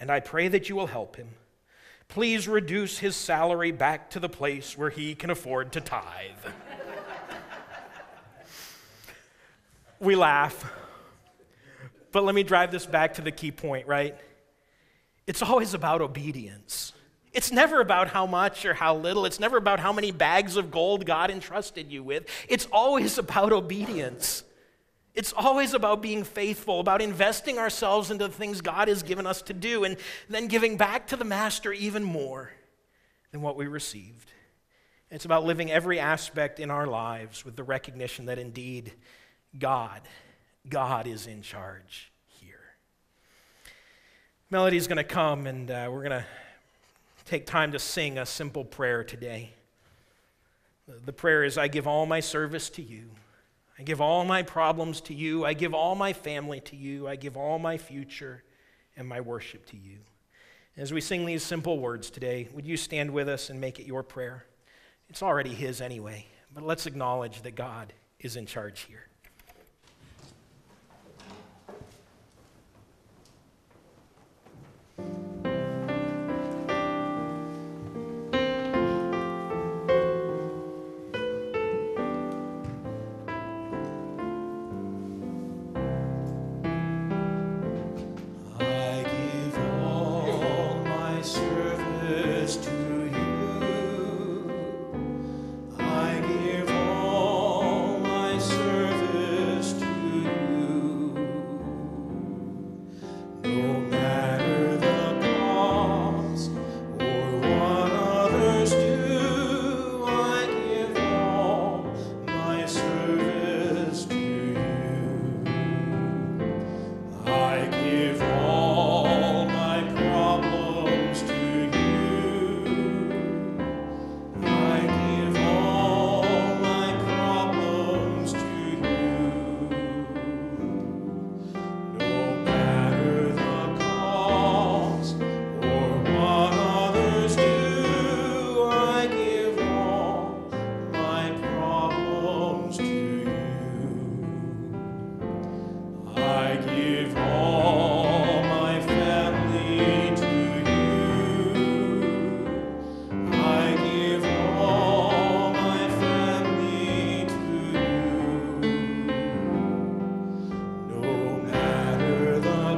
and I pray that you will help him. Please reduce his salary back to the place where he can afford to tithe. We laugh, but let me drive this back to the key point, right? It's always about obedience. It's never about how much or how little. It's never about how many bags of gold God entrusted you with. It's always about obedience. It's always about being faithful, about investing ourselves into the things God has given us to do, and then giving back to the Master even more than what we received. It's about living every aspect in our lives with the recognition that indeed God, God is in charge here. Melody's going to come, and uh, we're going to take time to sing a simple prayer today. The prayer is, I give all my service to you. I give all my problems to you. I give all my family to you. I give all my future and my worship to you. As we sing these simple words today, would you stand with us and make it your prayer? It's already his anyway, but let's acknowledge that God is in charge here.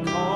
Call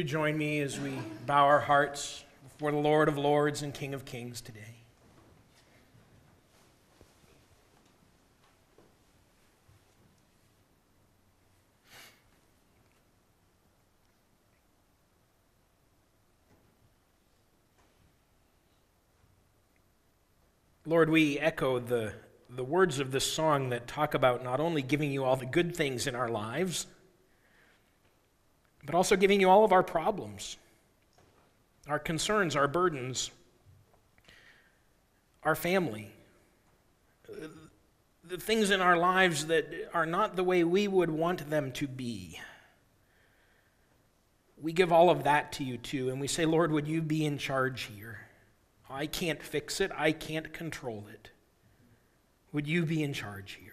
you join me as we bow our hearts before the Lord of Lords and King of Kings today? Lord, we echo the, the words of this song that talk about not only giving you all the good things in our lives, but also giving you all of our problems, our concerns, our burdens, our family, the things in our lives that are not the way we would want them to be. We give all of that to you too, and we say, Lord, would you be in charge here? I can't fix it. I can't control it. Would you be in charge here?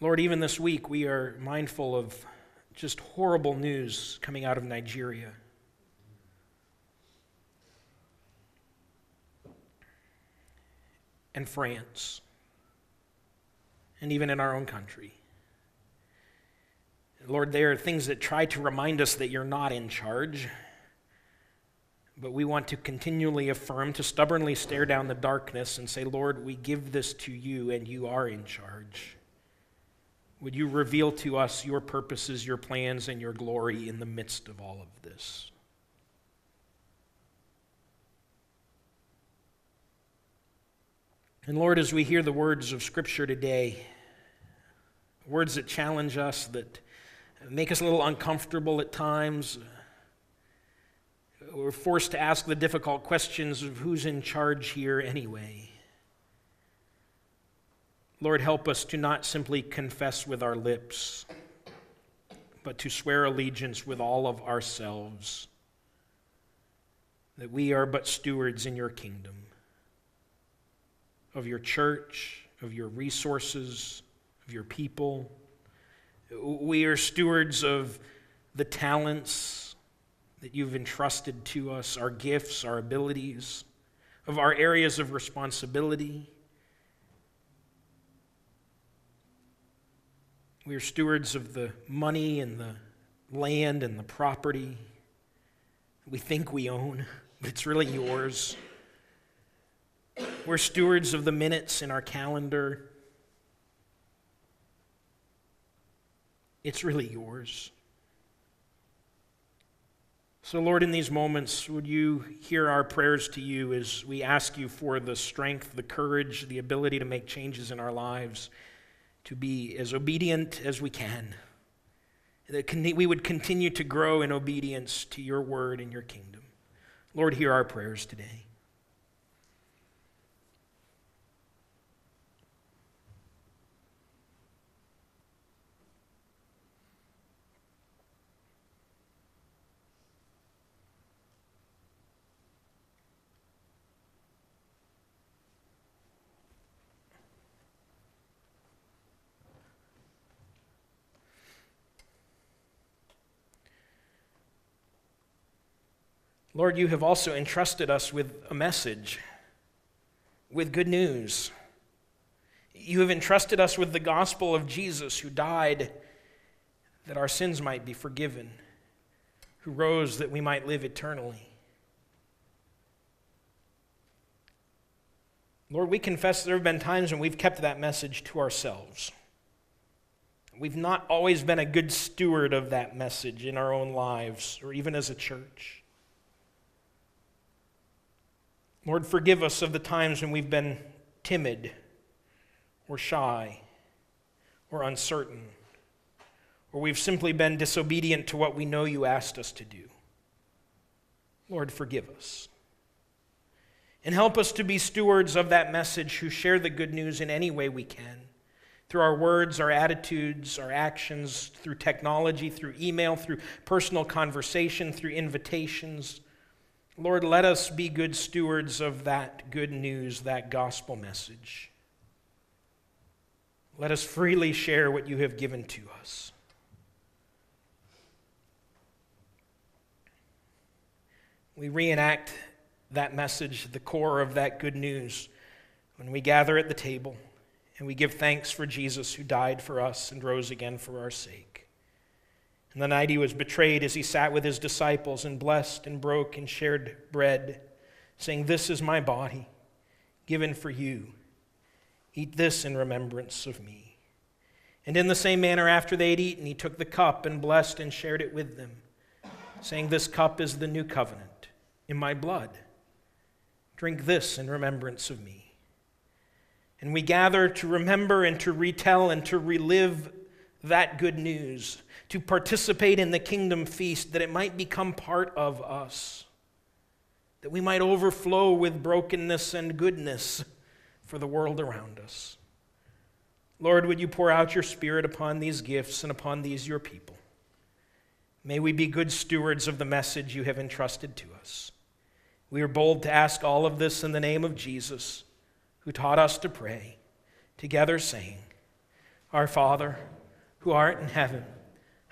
Lord, even this week we are mindful of just horrible news coming out of Nigeria. And France. And even in our own country. Lord, there are things that try to remind us that you're not in charge, but we want to continually affirm, to stubbornly stare down the darkness and say, Lord, we give this to you and you are in charge. Would you reveal to us your purposes, your plans, and your glory in the midst of all of this? And Lord, as we hear the words of Scripture today, words that challenge us, that make us a little uncomfortable at times. We're forced to ask the difficult questions of who's in charge here anyway. Lord, help us to not simply confess with our lips, but to swear allegiance with all of ourselves, that we are but stewards in your kingdom, of your church, of your resources, of your people. We are stewards of the talents that you've entrusted to us, our gifts, our abilities, of our areas of responsibility. We are stewards of the money and the land and the property we think we own that's really yours. We're stewards of the minutes in our calendar. It's really yours. So, Lord, in these moments, would you hear our prayers to you as we ask you for the strength, the courage, the ability to make changes in our lives, to be as obedient as we can, that we would continue to grow in obedience to your word and your kingdom. Lord, hear our prayers today. Lord, you have also entrusted us with a message, with good news. You have entrusted us with the gospel of Jesus, who died that our sins might be forgiven, who rose that we might live eternally. Lord, we confess there have been times when we've kept that message to ourselves. We've not always been a good steward of that message in our own lives, or even as a church. Lord, forgive us of the times when we've been timid or shy or uncertain, or we've simply been disobedient to what we know you asked us to do. Lord, forgive us. And help us to be stewards of that message who share the good news in any way we can, through our words, our attitudes, our actions, through technology, through email, through personal conversation, through invitations. Lord, let us be good stewards of that good news, that gospel message. Let us freely share what you have given to us. We reenact that message, the core of that good news, when we gather at the table and we give thanks for Jesus who died for us and rose again for our sake. And the night he was betrayed, as he sat with his disciples and blessed and broke and shared bread, saying, "This is my body, given for you. Eat this in remembrance of me." And in the same manner, after they had eaten, he took the cup and blessed and shared it with them, saying, "This cup is the new covenant in my blood. Drink this in remembrance of me." And we gather to remember and to retell and to relive that good news, to participate in the kingdom feast, that it might become part of us, that we might overflow with brokenness and goodness for the world around us. Lord, would you pour out your Spirit upon these gifts and upon these your people? May we be good stewards of the message you have entrusted to us. We are bold to ask all of this in the name of Jesus, who taught us to pray together, saying, "Our Father, who art in heaven,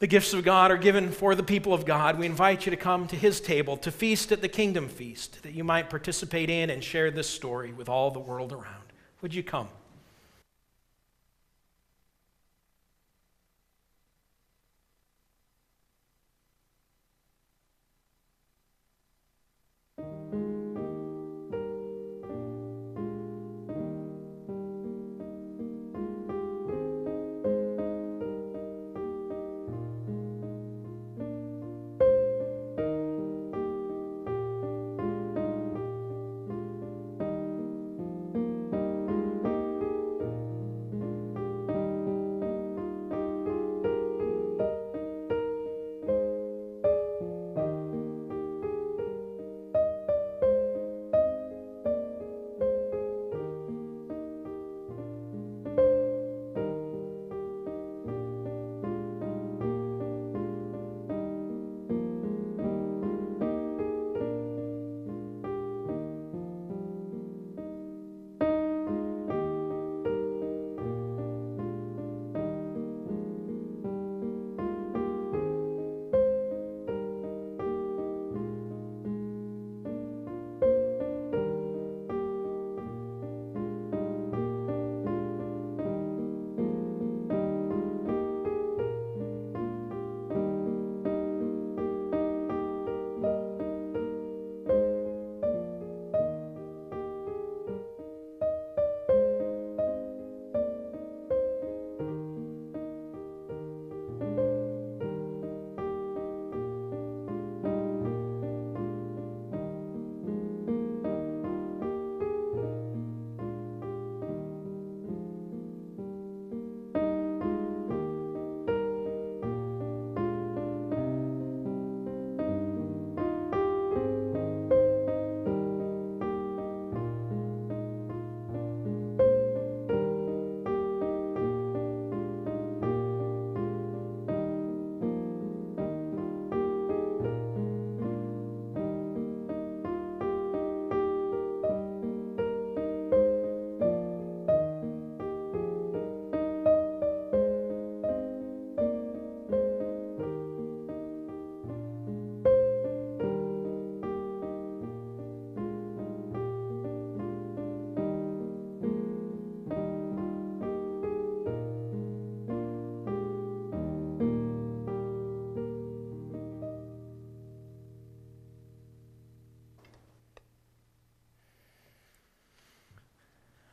The gifts of God are given for the people of God. We invite you to come to his table, to feast at the kingdom feast, that you might participate in and share this story with all the world around. Would you come?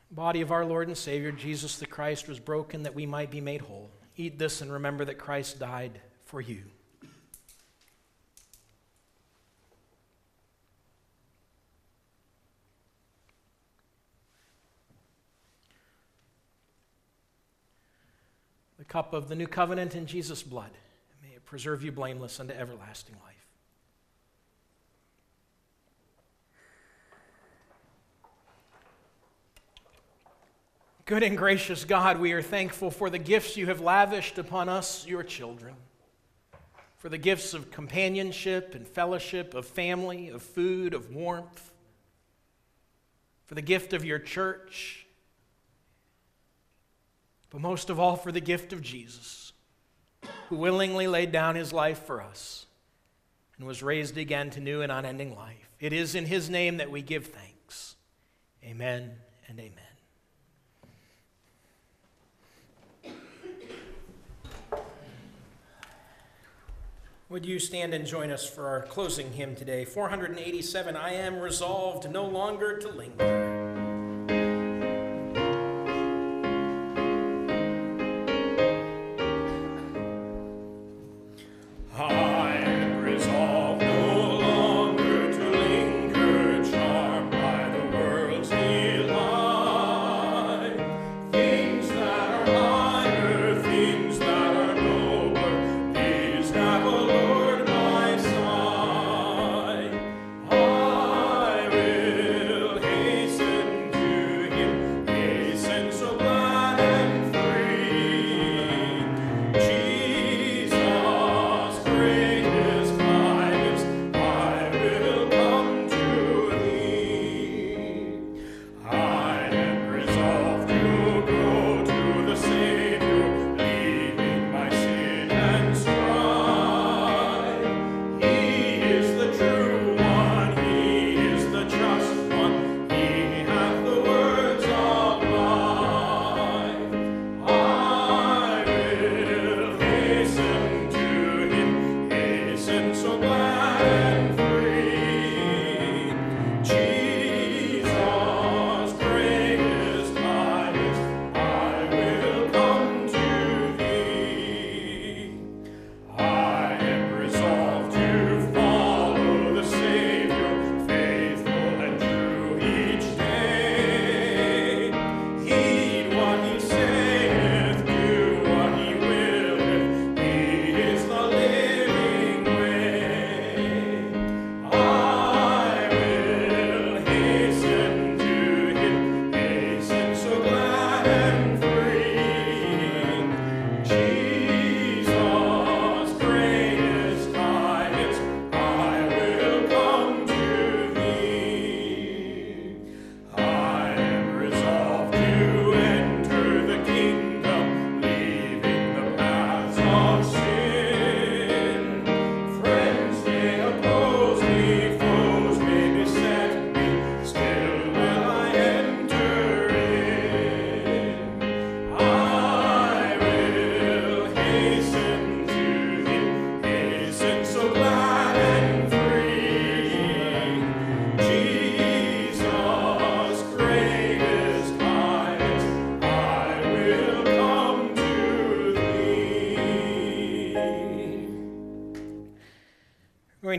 The body of our Lord and Savior, Jesus the Christ, was broken that we might be made whole. Eat this and remember that Christ died for you. The cup of the new covenant in Jesus' blood. May it preserve you blameless unto everlasting life. Good and gracious God, we are thankful for the gifts you have lavished upon us, your children, for the gifts of companionship and fellowship, of family, of food, of warmth, for the gift of your church, but most of all for the gift of Jesus, who willingly laid down his life for us and was raised again to new and unending life. It is in his name that we give thanks. Amen and amen. Would you stand and join us for our closing hymn today, four eighty-seven, I am resolved no longer to linger.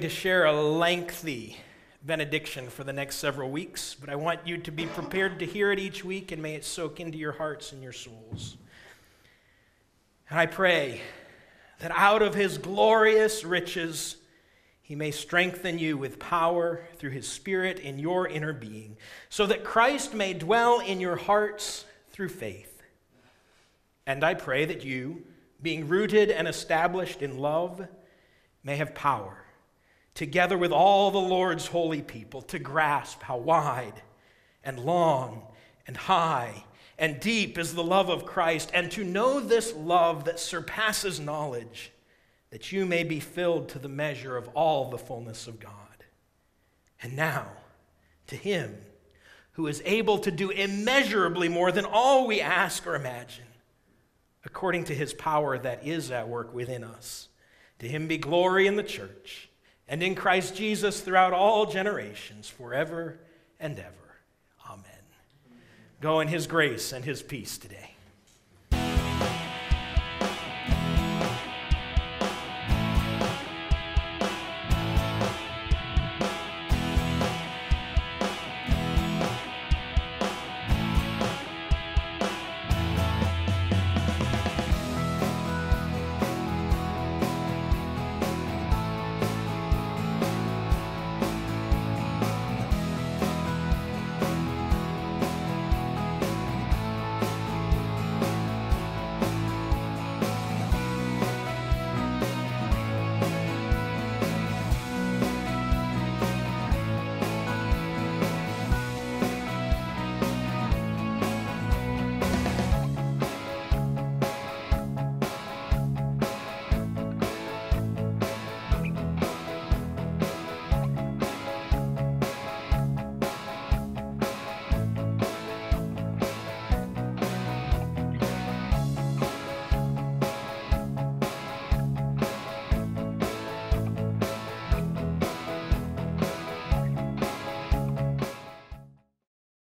To share a lengthy benediction for the next several weeks, but I want you to be prepared to hear it each week, and may it soak into your hearts and your souls. And I pray that out of his glorious riches he may strengthen you with power through his Spirit in your inner being, so that Christ may dwell in your hearts through faith. And I pray that you, being rooted and established in love, may have power, together with all the Lord's holy people, to grasp how wide and long and high and deep is the love of Christ, and to know this love that surpasses knowledge, that you may be filled to the measure of all the fullness of God. And now, to him who is able to do immeasurably more than all we ask or imagine, according to his power that is at work within us, to him be glory in the church and in Christ Jesus throughout all generations, forever and ever. Amen. Go in his grace and his peace today.